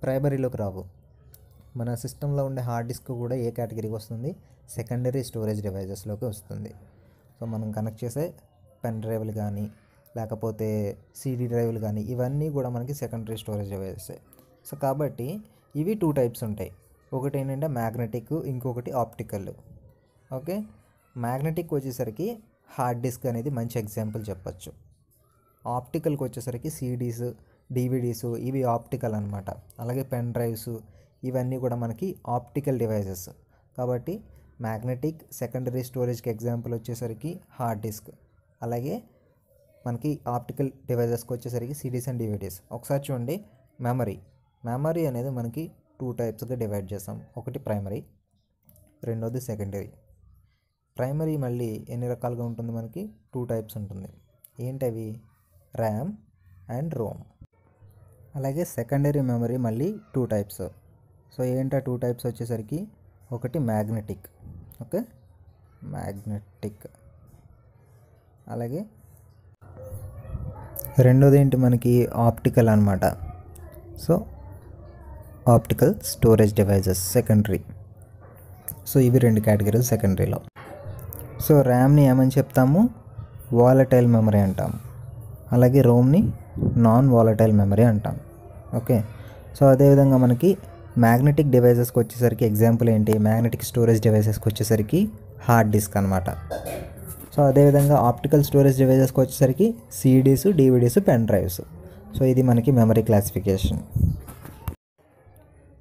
ప్రైమరీలోకి రావు. మన సిస్టంలో ఉండే హార్డ్ డిస్క్ కూడా ఏ కేటగిరీకి వస్తుంది, సెకండరీ స్టోరేజ్ డివైజెస్లోకి వస్తుంది. సో మనం కనెక్ట్ చేసే పెన్ డ్రైవ్లు కానీ లేకపోతే సీడీ డ్రైవ్లు కానీ ఇవన్నీ కూడా మనకి సెకండరీ స్టోరేజ్ డివైజెస్. సో కాబట్టి ఇవి టూ టైప్స్ ఉంటాయి. ఒకటి ఏంటంటే మ్యాగ్నెటిక్, ఇంకొకటి ఆప్టికల్. ఓకే, మ్యాగ్నెటిక్ వచ్చేసరికి హార్డ్ డిస్క్ అనేది మంచి ఎగ్జాంపుల్ చెప్పచ్చు. ఆప్టికల్కి వచ్చేసరికి సీడీస్, డీవీడీస్ ఇవి ఆప్టికల్ అనమాట. అలాగే పెన్ డ్రైవ్స్ ఇవన్నీ కూడా మనకి ఆప్టికల్ డివైజెస్. కాబట్టి మ్యాగ్నెటిక్, సెకండరీ స్టోరేజ్కి ఎగ్జాంపుల్ వచ్చేసరికి హార్డ్ డిస్క్, అలాగే మనకి ఆప్టికల్ డివైజెస్కి వచ్చేసరికి సిడీస్ అండ్ డివిడీస్. ఒకసారి చూడండి మెమరీ. మెమరీ అనేది మనకి టూ టైప్స్గా డివైడ్ చేస్తాం, ఒకటి ప్రైమరీ, రెండోది సెకండరీ. ప్రైమరీ మళ్ళీ ఎన్ని రకాలుగా ఉంటుంది, మనకి టూ టైప్స్ ఉంటుంది. ఏంటవి, ర్యామ్ అండ్ రోమ్. అలాగే సెకండరీ మెమరీ మళ్ళీ టూ టైప్స్. సో ఏంటా టూ టైప్స్ వచ్చేసరికి, ఒకటి మ్యాగ్నెటిక్, ఓకే మ్యాగ్నెటిక్, అలాగే రెండోది ఏంటి మనకి ఆప్టికల్ అన్నమాట. So optical storage devices secondary. So ఇవి రెండు కేటగిరీలు సెకండరీలో. సో ర్యామ్ని ఏమని చెప్తాము, వాలటైల్ మెమరీ అంటాం. అలాగే రోమ్ని నాన్ వాలటైల్ మెమరీ అంటాం. ఓకే, సో అదేవిధంగా మనకి మ్యాగ్నెటిక్ డివైజెస్కి వచ్చేసరికి ఎగ్జాంపుల్ ఏంటి, మ్యాగ్నెటిక్ స్టోరేజ్ డివైజెస్కి వచ్చేసరికి హార్డ్ డిస్క్ అనమాట. సో అదేవిధంగా ఆప్టికల్ స్టోరేజ్ డివైజెస్కి వచ్చేసరికి CDs, DVDs, pen drives. So ఇది మనకి మెమరీ క్లాసిఫికేషన్.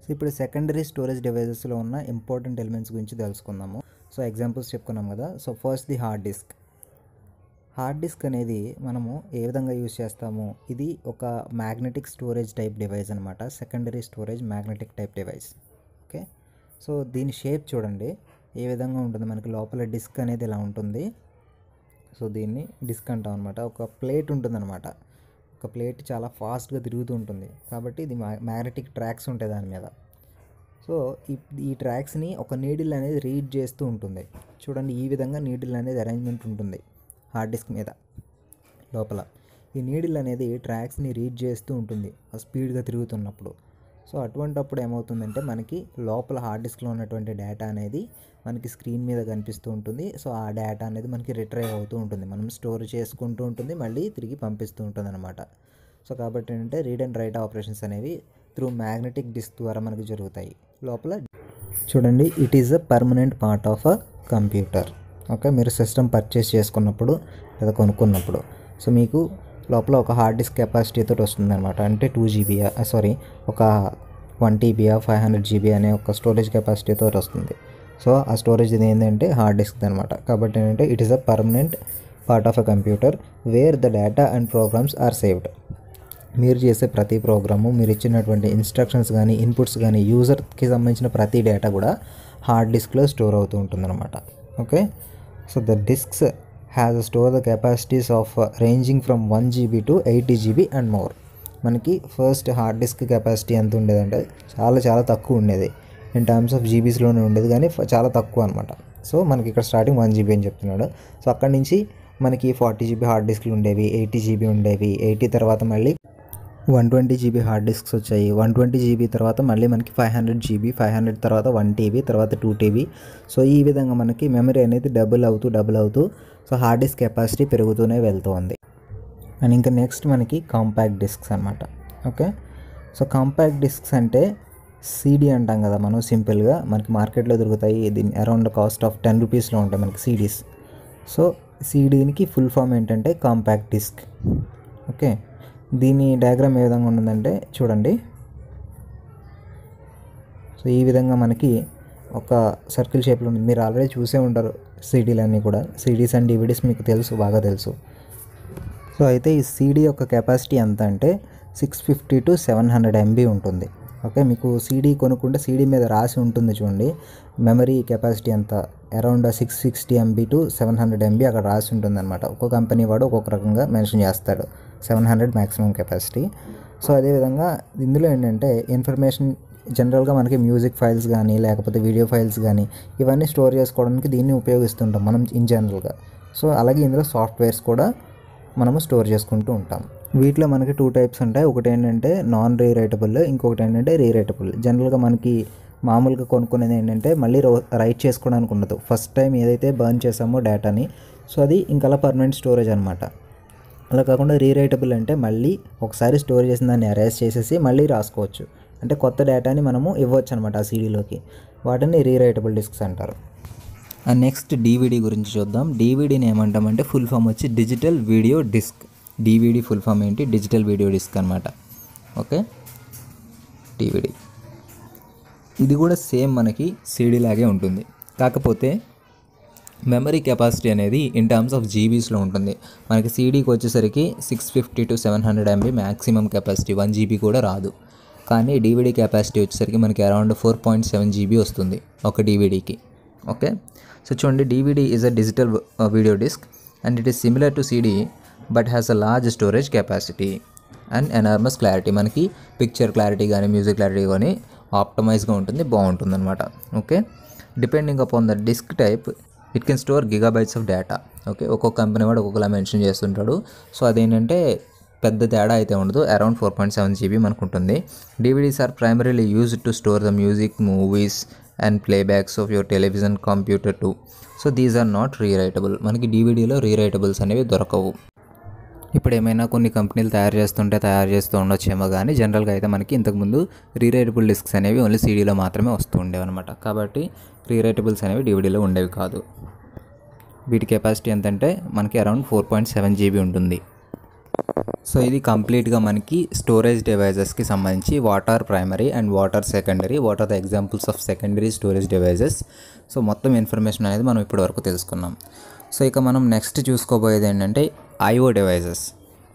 సో ఇప్పుడు సెకండరీ స్టోరేజ్ డివైజెస్లో ఉన్న ఇంపార్టెంట్ ఎలిమెంట్స్ గురించి తెలుసుకుందాము. సో ఎగ్జాంపుల్స్ చెప్పుకున్నాం కదా. So first the hard disk. Hard disk అనేది మనము ఏ విధంగా యూజ్ చేస్తాము, ఇది ఒక మ్యాగ్నెటిక్ స్టోరేజ్ టైప్ డివైస్ అనమాట. Secondary storage magnetic type device. Okay, so దీని షేప్ చూడండి ఏ విధంగా ఉంటుంది, మనకి లోపల డిస్క్ అనేది ఇలా ఉంటుంది. సో దీన్ని డిస్క్ అంటాం అనమాట. ఒక ప్లేట్ ఉంటుందన్నమాట, ఒక ప్లేట్ చాలా ఫాస్ట్గా తిరుగుతూ ఉంటుంది కాబట్టి ఇది మ్యాగ్నెటిక్ ట్రాక్స్ ఉంటాయి దాని మీద. సో ఈ ఈ ట్రాక్స్ని ఒక నీడిల్ అనేది రీడ్ చేస్తూ ఉంటుంది. చూడండి ఈ విధంగా నీడిల్ అనేది అరేంజ్మెంట్ ఉంటుంది హార్డ్ డిస్క్ మీద లోపల. ఈ నీడిల్ అనేది ట్రాక్స్ని రీడ్ చేస్తూ ఉంటుంది స్పీడ్గా తిరుగుతున్నప్పుడు. సో అటువంటిప్పుడు ఏమవుతుందంటే మనకి లోపల హార్డ్ డిస్క్లో ఉన్నటువంటి డేటా అనేది మనకి స్క్రీన్ మీద కనిపిస్తూ ఉంటుంది. సో ఆ డేటా అనేది మనకి రిట్రైవ్ అవుతూ ఉంటుంది, మనం స్టోర్ చేసుకుంటూ ఉంటుంది, మళ్ళీ తిరిగి పంపిస్తూ ఉంటుంది అనమాట. సో కాబట్టి ఏంటంటే రీడ్ అండ్ రైట్ ఆపరేషన్స్ అనేవి త్రూ మ్యాగ్నెటిక్ డిస్క్ ద్వారా మనకి జరుగుతాయి లోపల. చూడండి it is a permanent part of a computer. Okay, మీరు సిస్టమ్ పర్చేస్ చేసుకున్నప్పుడు లేదా కొనుక్కున్నప్పుడు సో మీకు లోపల ఒక హార్డ్ డిస్క్ కెపాసిటీ తోటి వస్తుందన్నమాట. అంటే టూ జీబీయా సారీ ఒక వన్ టీబీయా ఫైవ్ హండ్రెడ్ జీబీ అనే ఒక స్టోరేజ్ కెపాసిటీ తోటి వస్తుంది. సో ఆ స్టోరేజ్ ఇది ఏంటంటే హార్డ్ డిస్క్ అనమాట. కాబట్టి ఏంటంటే it is a permanent part of a computer where the data and programs are saved. మీరు చేసే ప్రతి ప్రోగ్రాము, మీరు ఇచ్చినటువంటి ఇన్స్ట్రక్షన్స్ కానీ ఇన్పుట్స్ కానీ యూజర్కి సంబంధించిన ప్రతి డేటా కూడా హార్డ్ డిస్క్లో స్టోర్ అవుతూ ఉంటుందన్నమాట. Okay, so the disks has store the capacities of ranging from one GB to eighty GB and more. మనకి ఫస్ట్ హార్డ్ డిస్క్ కెపాసిటీ ఎంత ఉండేదంటే చాలా చాలా తక్కువ ఉండేది, ఇన్ టర్మ్స్ ఆఫ్ జీబీస్లోనే ఉండేది కానీ చాలా తక్కువ అనమాట. సో మనకి ఇక్కడ స్టార్టింగ్ వన్ జీబీ అని చెప్తున్నాడు. సో అక్కడి నుంచి మనకి ఫార్టీ జీబీ హార్డ్ డిస్క్లు ఉండేవి, ఎయిటీ జీబీ ఉండేవి, ఎయిటీ తర్వాత మళ్ళీ one twenty GB hard disks వచ్చాయి, వన్ ట్వంటీ జీబీ తర్వాత మళ్ళీ మనకి five hundred GB, five hundred తర్వాత వన్ టీబీ, తర్వాత టూ టీబీ. సో ఈ విధంగా మనకి మెమరీ అనేది డబుల్ అవుతూ డబుల్ అవుతూ సో హార్డ్ డిస్క్ కెపాసిటీ పెరుగుతూనే వెళ్తూ ఉంది. అండ్ ఇంకా నెక్స్ట్ మనకి కాంపాక్ట్ డిస్క్స్ అనమాట. ఓకే, సో కాంపాక్ట్ డిస్క్స్ అంటే సీడీ అంటాం కదా మనం సింపుల్గా, మనకి మార్కెట్లో దొరుకుతాయి. దీని అరౌండ్ కాస్ట్ ఆఫ్ టెన్ రూపీస్లో ఉంటాయి మనకి సీడీస్. సో సీడీకి ఫుల్ ఫామ్ ఏంటంటే కాంపాక్ట్ డిస్క్. ఓకే, దీని డయాగ్రామ్ ఏ విధంగా ఉంటుందంటే చూడండి. సో ఈ విధంగా మనకి ఒక సర్కిల్ షేప్లో ఉంది. మీరు ఆల్రెడీ చూసే ఉంటారు సీడీలన్నీ కూడా, సీడీస్ అండ్ డివిడీస్ మీకు తెలుసు, బాగా తెలుసు. సో అయితే ఈ సీడీ యొక్క కెపాసిటీ ఎంత అంటే six fifty to seven hundred MB ఉంటుంది. ఓకే, మీకు సీడీ కొనుక్కుంటే సీడీ మీద రాసి ఉంటుంది చూడండి, మెమరీ కెపాసిటీ ఎంత, around six sixty MB to seven hundred MB అక్కడ రాసి ఉంటుంది అనమాట. ఒక్కో కంపెనీ వాడు ఒక్కొక్క రకంగా మెన్షన్ చేస్తాడు, seven hundred maximum capacity. So అదేవిధంగా ఇందులో ఏంటంటే ఇన్ఫర్మేషన్ జనరల్గా మనకి మ్యూజిక్ ఫైల్స్ కానీ లేకపోతే వీడియో ఫైల్స్ కానీ ఇవన్నీ స్టోర్ చేసుకోవడానికి దీన్ని ఉపయోగిస్తుంటాం మనం ఇన్ జనరల్గా. సో అలాగే ఇందులో సాఫ్ట్వేర్స్ కూడా మనము స్టోర్ చేసుకుంటూ ఉంటాం. వీటిలో మనకి టూ టైప్స్ ఉంటాయి. ఒకటి ఏంటంటే నాన్ రీరైటబుల్, ఇంకొకటి ఏంటంటే రీరైటబుల్. జనరల్గా మనకి మామూలుగా కొనుక్కునేది ఏంటంటే మళ్ళీ రైట్ చేసుకోవడానికి ఉండదు. ఫస్ట్ టైం ఏదైతే బర్న్ చేసామో డేటాని, సో అది ఇంకలా పర్మనెంట్ స్టోరేజ్ అనమాట. అలా కాకుండా రీరైటబుల్ అంటే మళ్ళీ ఒకసారి స్టోర్ చేసిన దాన్ని అరేజ్ చేసేసి మళ్ళీ రాసుకోవచ్చు, అంటే కొత్త డేటాని మనము ఇవ్వచ్చు అనమాట ఆ సీడీలోకి. వాటిని రీరైటబుల్ డిస్క్స్ అంటారు. నెక్స్ట్ డీవీడీ గురించి చూద్దాం. డీవీడీని ఏమంటామంటే ఫుల్ ఫామ్ వచ్చి digital video disk. DVD full form ఏంటి? డిజిటల్ వీడియో డిస్క్ అనమాట. ఓకే, డీవీడీ ఇది కూడా సేమ్ మనకి సీడీ లాగే ఉంటుంది, కాకపోతే మెమరీ కెపాసిటీ అనేది ఇన్ టర్మ్స్ ఆఫ్ జీబీస్లో ఉంటుంది. మనకి సీడీకి వచ్చేసరికి six fifty to seven hundred MB maximum capacity, one GB కూడా రాదు. కానీ డీవీడీ కెపాసిటీ వచ్చేసరికి మనకి around four point seven GB వస్తుంది ఒక డీవీడీకి. ఓకే, సో చూడండి, DVD is a digital video disk and it is similar to CD but has a large storage capacity and enormous clarity. మనకి పిక్చర్ క్లారిటీ కానీ మ్యూజిక్ క్లారిటీ కానీ ఆప్టమైజ్గా ఉంటుంది, బాగుంటుంది అనమాట. Okay, depending upon the disk type it can store gigabytes of data. Okay, ఒక్కొక్క కంపెనీ వాడు ఒక్కొక్కలా మెన్షన్ చేస్తుంటాడు. సో అదేంటంటే పెద్ద తేడా అయితే ఉండదు, around four point seven GB మనకు ఉంటుంది. DVDs are primarily used to store the music, movies and playbacks of your television, computer too. So these are not rewritable. మనకి డీవీడీలో రీరైటబుల్స్ అనేవి దొరకవు. ఇప్పుడు ఏమైనా కొన్ని కంపెనీలు తయారు చేస్తుంటే తయారు చేస్తూ ఉండొచ్చేమో, కానీ జనరల్గా అయితే మనకి ఇంతకుముందు రీరైటబుల్ డిస్క్స్ అనేవి ఓన్లీ సీడీలో మాత్రమే వస్తూ ఉండేవి అనమాట. కాబట్టి రీరైటబుల్స్ అనేవి డీవీడీలో ఉండేవి కాదు. వీటి కెపాసిటీ ఎంతంటే మనకి around four point seven GB ఉంటుంది. సో ఇది కంప్లీట్గా మనకి స్టోరేజ్ డివైజెస్కి సంబంధించి what are primary and what are secondary, what are the examples of secondary storage devices. So మొత్తం ఇన్ఫర్మేషన్ అనేది మనం ఇప్పటివరకు తెలుసుకున్నాం. సో ఇక మనం నెక్స్ట్ చూసుకోబోయేది ఏంటంటే ఐఓ డివైజెస్.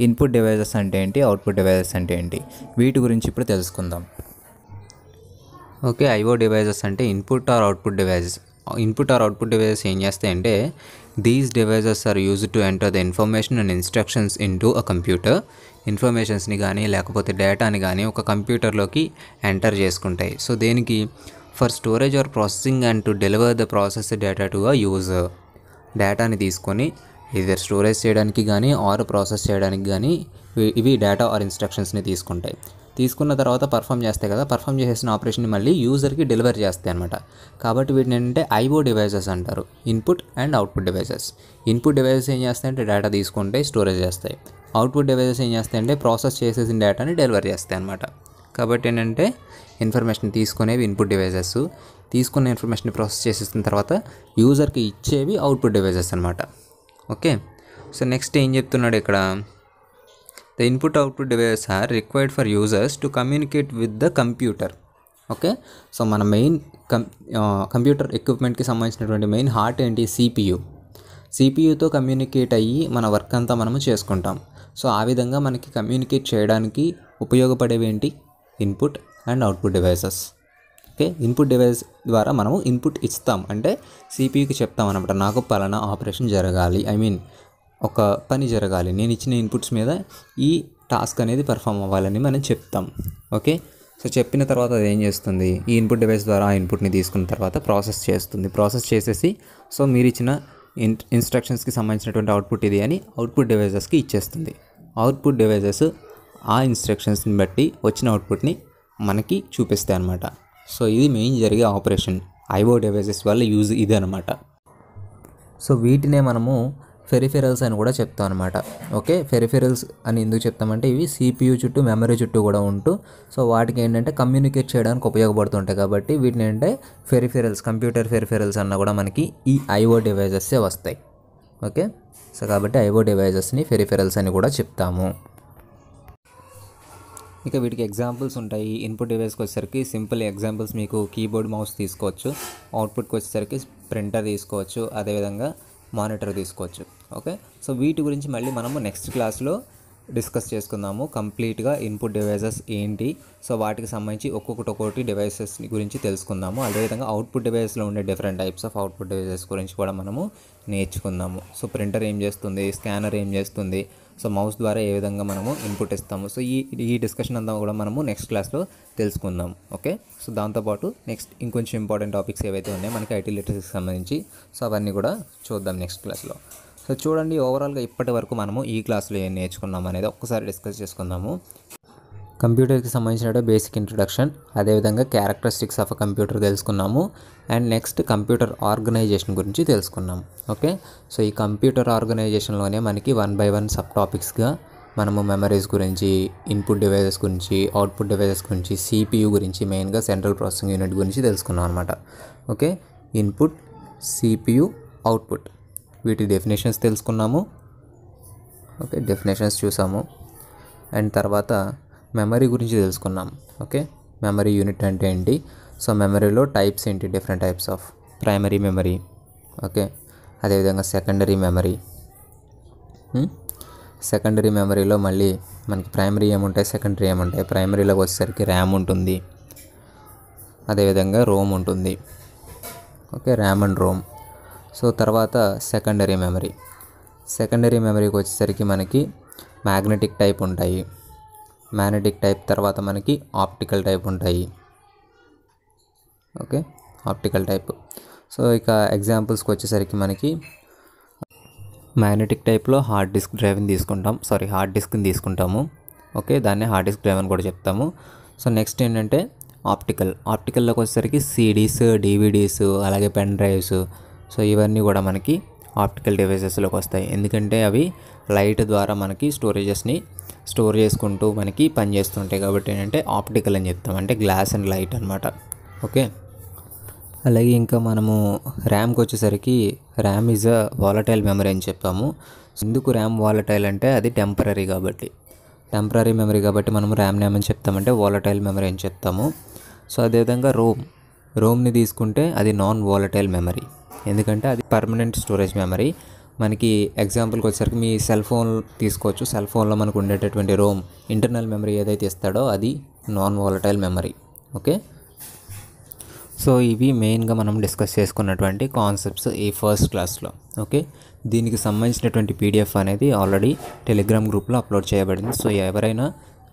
ఇన్పుట్ డివైజెస్ అంటే ఏంటి, అవుట్పుట్ డివైజెస్ అంటే ఏంటి, వీటి గురించి ఇప్పుడు తెలుసుకుందాం. ఓకే, ఐఓ డివైజెస్ అంటే input or output devices. Input or output devices ఏం చేస్తాయంటే, these devices are use to enter the information and instructions into a computer. ఇన్ఫర్మేషన్స్ని కానీ లేకపోతే డేటాని కానీ ఒక కంప్యూటర్లోకి ఎంటర్ చేసుకుంటాయి. సో దేనికి? For storage or processing and to deliver the process data to a user. డేటాని తీసుకొని ఇది స్టోరేజ్ చేయడానికి కానీ ఆర్ ప్రాసెస్ చేయడానికి కానీ ఇవి డేటా ఆర్ ఇన్స్ట్రక్షన్స్ని తీసుకుంటాయి. తీసుకున్న తర్వాత పర్ఫామ్ చేస్తాయి కదా, పర్ఫామ్ చేసిన ఆపరేషన్ మళ్ళీ యూజర్కి డెలివర్ చేస్తాయి అనమాట. కాబట్టి వీటిని ఏంటంటే ఐఓ డివైజెస్ అంటారు, input and output devices. Input devices ఏం చేస్తాయంటే డేటా తీసుకుంటే స్టోరేజ్ చేస్తాయి. అవుట్పుట్ డివైజెస్ ఏం చేస్తాయంటే ప్రాసెస్ చేసేసిన డేటాని డెలివర్ చేస్తాయి అనమాట. కాబట్టి ఏంటంటే ఇన్ఫర్మేషన్ తీసుకునేవి ఇన్పుట్ డివైజెస్, తీసుకున్న ఇన్ఫర్మేషన్ ప్రాసెస్ చేసేసిన తర్వాత యూజర్కి ఇచ్చేవి అవుట్పుట్ డివైజెస్ అనమాట. ఓకే, సో నెక్స్ట్ ఏం చెప్తున్నాడు ఇక్కడ, the input output devices are required for users to communicate with the computer. Okay, so మన మెయిన్ కం కంప్యూటర్ ఎక్విప్మెంట్కి సంబంధించినటువంటి మెయిన్ హార్ట్ ఏంటి, సిపియు. సిపియుతో కమ్యూనికేట్ అయ్యి మన వర్క్ అంతా మనము చేసుకుంటాం. సో ఆ విధంగా మనకి కమ్యూనికేట్ చేయడానికి ఉపయోగపడేవి ఏంటి, input and output devices. Okay, input device ద్వారా మనము ఇన్పుట్ ఇస్తాం, అంటే సిపియూకి చెప్తాం అనమాట, నాకు పలానా ఆపరేషన్ జరగాలి, ఐ మీన్ ఒక పని జరగాలి, నేను ఇచ్చిన ఇన్పుట్స్ మీద ఈ టాస్క్ అనేది పర్ఫామ్ అవ్వాలని మనం చెప్తాం. ఓకే, సో చెప్పిన తర్వాత అది ఏం చేస్తుంది, ఈ ఇన్పుట్ డివైస్ ద్వారా ఆ ఇన్పుట్ని తీసుకున్న తర్వాత ప్రాసెస్ చేస్తుంది. ప్రాసెస్ చేసేసి సో మీరు ఇచ్చిన ఇన్ ఇన్స్ట్రక్షన్స్కి సంబంధించినటువంటి అవుట్పుట్ ఇది అని అవుట్పుట్ డివైజెస్కి ఇచ్చేస్తుంది. అవుట్పుట్ డివైజెస్ ఆ ఇన్స్ట్రక్షన్స్ని బట్టి వచ్చిన అవుట్పుట్ని మనకి చూపిస్తాయి అన్నమాట. సో ఇది మెయిన్ జరిగే ఆపరేషన్, ఐఓ డివైజెస్ వల్ల యూజ్ ఇది అనమాట. సో వీటినే మనము పెరిఫెరల్స్ అని కూడా చెప్తాం అనమాట. ఓకే, పెరిఫెరల్స్ అని ఎందుకు చెప్తామంటే ఇవి సిపియు చుట్టూ మెమరీ చుట్టూ కూడా ఉంటూ సో వాటికి ఏంటంటే కమ్యూనికేట్ చేయడానికి ఉపయోగపడుతుంటాయి. కాబట్టి వీటిని ఏంటంటే పెరిఫెరల్స్, కంప్యూటర్ పెరిఫెరల్స్ అన్న కూడా మనకి ఈ ఐఓ డివైజెస్సే వస్తాయి. ఓకే. సో కాబట్టి ఐఓ డివైజెస్ని పెరిఫెరల్స్ అని కూడా చెప్తాము. ఇక వీటికి ఎగ్జాంపుల్స్ ఉంటాయి. ఇన్పుట్ డివైస్కి వచ్చేసరికి సింపుల్ ఎగ్జాంపుల్స్ మీకు కీబోర్డ్ మౌస్ తీసుకోవచ్చు, అవుట్పుట్కి వచ్చేసరికి ప్రింటర్ తీసుకోవచ్చు, అదేవిధంగా మానిటర్ తీసుకోవచ్చు. ఓకే, సో వీటి గురించి మళ్ళీ మనము నెక్స్ట్ క్లాస్లో డిస్కస్ చేసుకుందాము. కంప్లీట్గా ఇన్పుట్ డివైజెస్ ఏంటి, సో వాటికి సంబంధించి ఒక్కొక్కటి ఒక్కొక్కటి డివైసెస్ గురించి తెలుసుకుందాము. అదేవిధంగా అవుట్పుట్ డివైస్లో ఉండే different types of output devices గురించి కూడా మనము నేర్చుకుందాము. సో ప్రింటర్ ఏం చేస్తుంది, స్కానర్ ఏం చేస్తుంది, సో మౌస్ ద్వారా ఏ విధంగా మనము ఇన్పుట్ ఇస్తాము. సో ఈ ఈ డిస్కషన్ అంతా కూడా మనము నెక్స్ట్ క్లాస్లో తెలుసుకుందాం. ఓకే, సో దాంతోపాటు నెక్స్ట్ ఇంకొంచెం ఇంపార్టెంట్ టాపిక్స్ ఏవైతే ఉన్నాయో మనకి ఐటీ లిటరసీకి సంబంధించి, సో అవన్నీ కూడా చూద్దాం నెక్స్ట్ క్లాస్లో. సో చూడండి, ఓవరాల్గా ఇప్పటి వరకు మనము ఈ క్లాస్లో ఏం నేర్చుకున్నాం అనేది ఒక్కసారి డిస్కస్ చేసుకుందాము. కంప్యూటర్కి సంబంధించిన బేసిక్ ఇంట్రొడక్షన్, అదేవిధంగా క్యారెక్టరిస్టిక్స్ ఆఫ్ కంప్యూటర్ తెలుసుకున్నాము. అండ్ నెక్స్ట్ కంప్యూటర్ ఆర్గనైజేషన్ గురించి తెలుసుకున్నాము. ఓకే, సో ఈ కంప్యూటర్ ఆర్గనైజేషన్లోనే మనకి వన్ బై వన్ సబ్ టాపిక్స్గా మనము మెమరీస్ గురించి, ఇన్పుట్ డివైజెస్ గురించి, అవుట్పుట్ డివైజెస్ గురించి, సిపియు గురించి, మెయిన్గా సెంట్రల్ ప్రాసెసింగ్ యూనిట్ గురించి తెలుసుకున్నాం అనమాట. ఓకే, ఇన్పుట్, సిపియు, అవుట్పుట్ వీటి డెఫినేషన్స్ తెలుసుకున్నాము. ఓకే, డెఫినేషన్స్ చూసాము. అండ్ తర్వాత మెమరీ గురించి తెలుసుకున్నాం. ఓకే, మెమరీ యూనిట్ అంటే ఏంటి, సో మెమరీలో టైప్స్ ఏంటి, different types of primary memory, okay, అదేవిధంగా సెకండరీ మెమరీ. సెకండరీ మెమరీలో మళ్ళీ మనకి ప్రైమరీ ఏముంటాయి, సెకండరీ ఏముంటాయి. ప్రైమరీలోకి వచ్చేసరికి ర్యామ్ ఉంటుంది, అదేవిధంగా రోమ్ ఉంటుంది. Okay, RAM and ROM. So తర్వాత సెకండరీ మెమరీ. సెకండరీ మెమరీకి వచ్చేసరికి మనకి మ్యాగ్నెటిక్ టైప్ ఉంటాయి, మ్యాగ్నెటిక్ టైప్ తర్వాత మనకి ఆప్టికల్ టైప్ ఉంటాయి. Okay, optical type. సో ఇక ఎగ్జాంపుల్స్కి వచ్చేసరికి మనకి మ్యాగ్నెటిక్ టైప్లో హార్డ్ డిస్క్ డ్రైవ్ని తీసుకుంటాం, సారీ హార్డ్ డిస్క్ని తీసుకుంటాము. ఓకే, దాన్ని హార్డ్ డిస్క్ డ్రైవ్ అని కూడా చెప్తాము. సో నెక్స్ట్ ఏంటంటే ఆప్టికల్. ఆప్టికల్లోకి వచ్చేసరికి సిడీస్, డివిడీస్, అలాగే పెన్ డ్రైవ్స్, సో ఇవన్నీ కూడా మనకి ఆప్టికల్ డివైసెస్లోకి వస్తాయి. ఎందుకంటే అవి లైట్ ద్వారా మనకి స్టోరేజెస్ని స్టోర్ చేసుకుంటూ మనకి పనిచేస్తుంటాయి. కాబట్టి ఏంటంటే ఆప్టికల్ అని చెప్తాం, అంటే గ్లాస్ అండ్ లైట్ అనమాట. ఓకే, అలాగే ఇంకా మనము ర్యామ్కి వచ్చేసరికి RAM is a volatile memory అని చెప్పాము. ఎందుకు ర్యామ్ వాలటైల్ అంటే అది టెంపరీ కాబట్టి, టెంపరీ మెమరీ కాబట్టి మనం ర్యామ్ నేమ్ అని చెప్తామంటే వాలటైల్ మెమరీ అని చెప్తాము. సో అదేవిధంగా రోమ్, రోమ్ని తీసుకుంటే అది నాన్ వాలటైల్ మెమరీ, ఎందుకంటే అది పర్మనెంట్ స్టోరేజ్ మెమరీ. మనకి ఎగ్జాంపుల్కి వచ్చేసరికి మీ సెల్ ఫోన్ తీసుకోవచ్చు. సెల్ ఫోన్లో మనకు ఉండేటటువంటి రోమ్ ఇంటర్నల్ మెమరీ ఏదైతే ఇస్తాడో అది non volatile memory. Okay, so ఇవి మెయిన్గా మనం డిస్కస్ చేసుకున్నటువంటి కాన్సెప్ట్స్ ఈ ఫస్ట్ క్లాస్లో. ఓకే, దీనికి సంబంధించినటువంటి పీడిఎఫ్ అనేది ఆల్రెడీ టెలిగ్రామ్ గ్రూప్లో అప్లోడ్ చేయబడింది. సో ఎవరైనా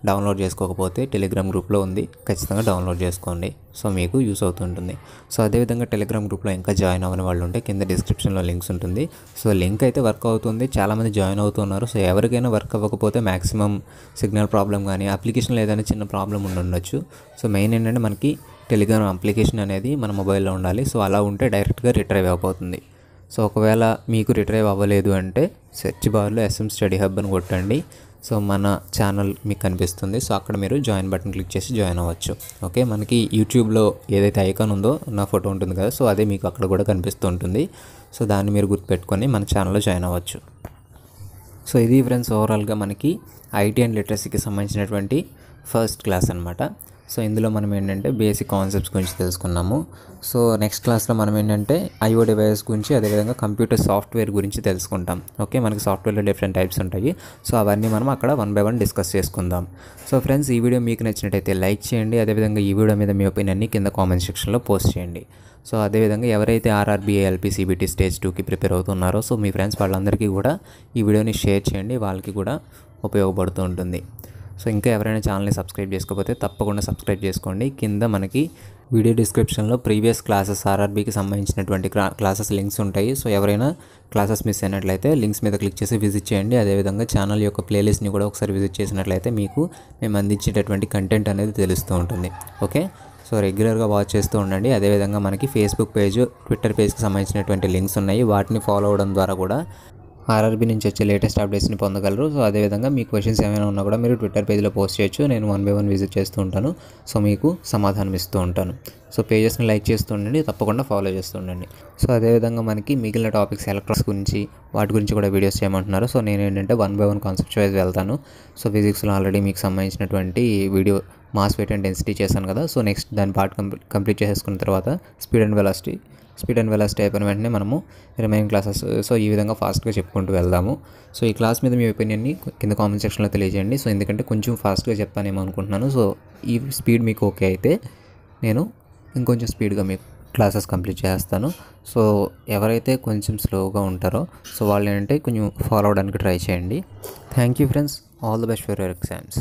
డౌన్లోడ్ చేసుకోకపోతే టెలిగ్రామ్ గ్రూప్లో ఉంది, ఖచ్చితంగా డౌన్లోడ్ చేసుకోండి. సో మీకు యూస్ అవుతుంటుంది. సో అదేవిధంగా టెలిగ్రామ్ గ్రూప్లో ఇంకా జాయిన్ అవ్వని వాళ్ళు ఉంటే కింద డిస్క్రిప్షన్లో లింక్స్ ఉంటుంది. సో లింక్ అయితే వర్క్ అవుతుంది, చాలామంది జాయిన్ అవుతున్నారు. సో ఎవరికైనా వర్క్ అవ్వకపోతే మ్యాక్సిమం సిగ్నల్ ప్రాబ్లం కానీ అప్లికేషన్లో ఏదైనా చిన్న ప్రాబ్లం ఉండొచ్చు. సో మెయిన్ ఏంటంటే మనకి టెలిగ్రామ్ అప్లికేషన్ అనేది మన మొబైల్లో ఉండాలి. సో అలా ఉంటే డైరెక్ట్గా రిట్రైవ్ అయిపోతుంది. సో ఒకవేళ మీకు రిట్రైవ్ అవ్వలేదు అంటే సెర్చ్ బార్లో ఎస్ఎం స్టడీ హబ్ అని కొట్టండి. సో మన ఛానల్ మీకు కనిపిస్తుంది. సో అక్కడ మీరు జాయిన్ బటన్ క్లిక్ చేసి జాయిన్ అవ్వచ్చు. ఓకే, మనకి యూట్యూబ్లో ఏదైతే ఐకాన్ ఉందో నా ఫోటో ఉంటుంది కదా, సో అదే మీకు అక్కడ కూడా కనిపిస్తూ ఉంటుంది. సో దాన్ని మీరు గుర్తుపెట్టుకొని మన ఛానల్లో జాయిన్ అవ్వచ్చు. సో ఇది ఫ్రెండ్స్ ఓవరాల్గా మనకి ఐటీ అండ్ లిటరసీకి సంబంధించినటువంటి ఫస్ట్ క్లాస్ అనమాట. సో ఇందులో మనం ఏంటంటే బేసిక్ కాన్సెప్ట్స్ గురించి తెలుసుకున్నాము. సో నెక్స్ట్ క్లాస్లో మనం ఏంటంటే ఐఓ డివైస్ గురించి, అదేవిధంగా కంప్యూటర్ సాఫ్ట్వేర్ గురించి తెలుసుకుంటాం. ఓకే, మనకి సాఫ్ట్వేర్లో డిఫరెంట్ టైప్స్ ఉంటాయి. సో అవన్నీ మనం అక్కడ వన్ బై వన్ డిస్కస్ చేసుకుందాం. సో ఫ్రెండ్స్, ఈ వీడియో మీకు నచ్చినట్టయితే లైక్ చేయండి. అదేవిధంగా ఈ వీడియో మీద మీ ఒపీనియన్ని కింద కామెంట్ సెక్షన్లో పోస్ట్ చేయండి. సో అదేవిధంగా ఎవరైతే ఆర్ఆర్బీ, ఏఎల్పీ, సిబిటీ స్టేజ్ టూకి ప్రిపేర్ అవుతున్నారో సో మీ ఫ్రెండ్స్ వాళ్ళందరికీ కూడా ఈ వీడియోని షేర్ చేయండి, వాళ్ళకి కూడా ఉపయోగపడుతూ ఉంటుంది. సో ఇంకా ఎవరైనా ఛానల్ని సబ్స్క్రైబ్ చేసుకోకపోతే తప్పకుండా సబ్స్క్రైబ్ చేసుకోండి. కింద మనకి వీడియో డిస్క్రిప్షన్లో ప్రీవియస్ క్లాసెస్, ఆర్ఆర్బీకి సంబంధించినటువంటి క్లాసెస్ లింక్స్ ఉంటాయి. సో ఎవరైనా క్లాసెస్ మిస్ అయినట్లయితే లింక్స్ మీద క్లిక్ చేసి విజిట్ చేయండి. అదేవిధంగా ఛానల్ యొక్క ప్లేలిస్ట్ని కూడా ఒకసారి విజిట్ చేసినట్లయితే మీకు మేము అందించేటటువంటి కంటెంట్ అనేది తెలుస్తూ ఉంటుంది. ఓకే, సో రెగ్యులర్గా వాచ్ చేస్తూ ఉండండి. అదేవిధంగా మనకి ఫేస్బుక్ పేజ్, ట్విట్టర్ పేజ్కి సంబంధించినటువంటి లింక్స్ ఉన్నాయి. వాటిని ఫాలో అవడం ద్వారా కూడా ఆర్ఆర్బీ నుంచి వచ్చే లేటెస్ట్ అప్డేట్స్ని పొందగలరు. సో అదేవిధంగా మీ క్వశ్చన్స్ ఏమైనా ఉన్నా కూడా మీరు ట్విట్టర్ పేజ్లో పోస్ట్ చేయొచ్చు. నేను వన్ బై వన్ విజిట్ చేస్తూ ఉంటాను, సో మీకు సమాధానం ఇస్తూ ఉంటాను. సో పేజెస్ని లైక్ చేస్తూ ఉండండి, తప్పకుండా ఫాలో చేస్తూ ఉండండి. సో అదేవిధంగా మనకి మిగిలిన టాపిక్స్ ఎలక్ట్రానిక్స్ గురించి వాటి గురించి కూడా వీడియోస్ చేయమంటున్నారు. సో నేను ఏంటంటే one by one concept wise వెళ్తాను. సో ఫిజిక్స్లో ఆల్రెడీ మీకు సంబంధించినటువంటి video mass weight and density చేశాను కదా. సో నెక్స్ట్ దాని పార్ట్ కంప్లీట్ కంప్లీట్ చేసేసుకున్న తర్వాత speed and velocity speed and velocity అయిపోయిన వెంటనే మనము రిమైనింగ్ క్లాసెస్ సో ఈ విధంగా ఫాస్ట్గా చెప్పుకుంటూ వెళ్దాము. సో ఈ క్లాస్ మీద మీ ఒపీనియన్ని కింద కామెంట్ సెక్షన్లో తెలియజేయండి. సో ఎందుకంటే కొంచెం ఫాస్ట్గా చెప్తానేమో అనుకుంటున్నాను. సో ఈ స్పీడ్ మీకు ఓకే అయితే నేను ఇంకొంచెం స్పీడ్గా మీకు క్లాసెస్ కంప్లీట్ చేస్తాను. సో ఎవరైతే కొంచెం స్లోగా ఉంటారో సో వాళ్ళు ఏంటంటే కొంచెం ఫాలో అవడానికి ట్రై చేయండి. Thank you friends, all the best for your exams.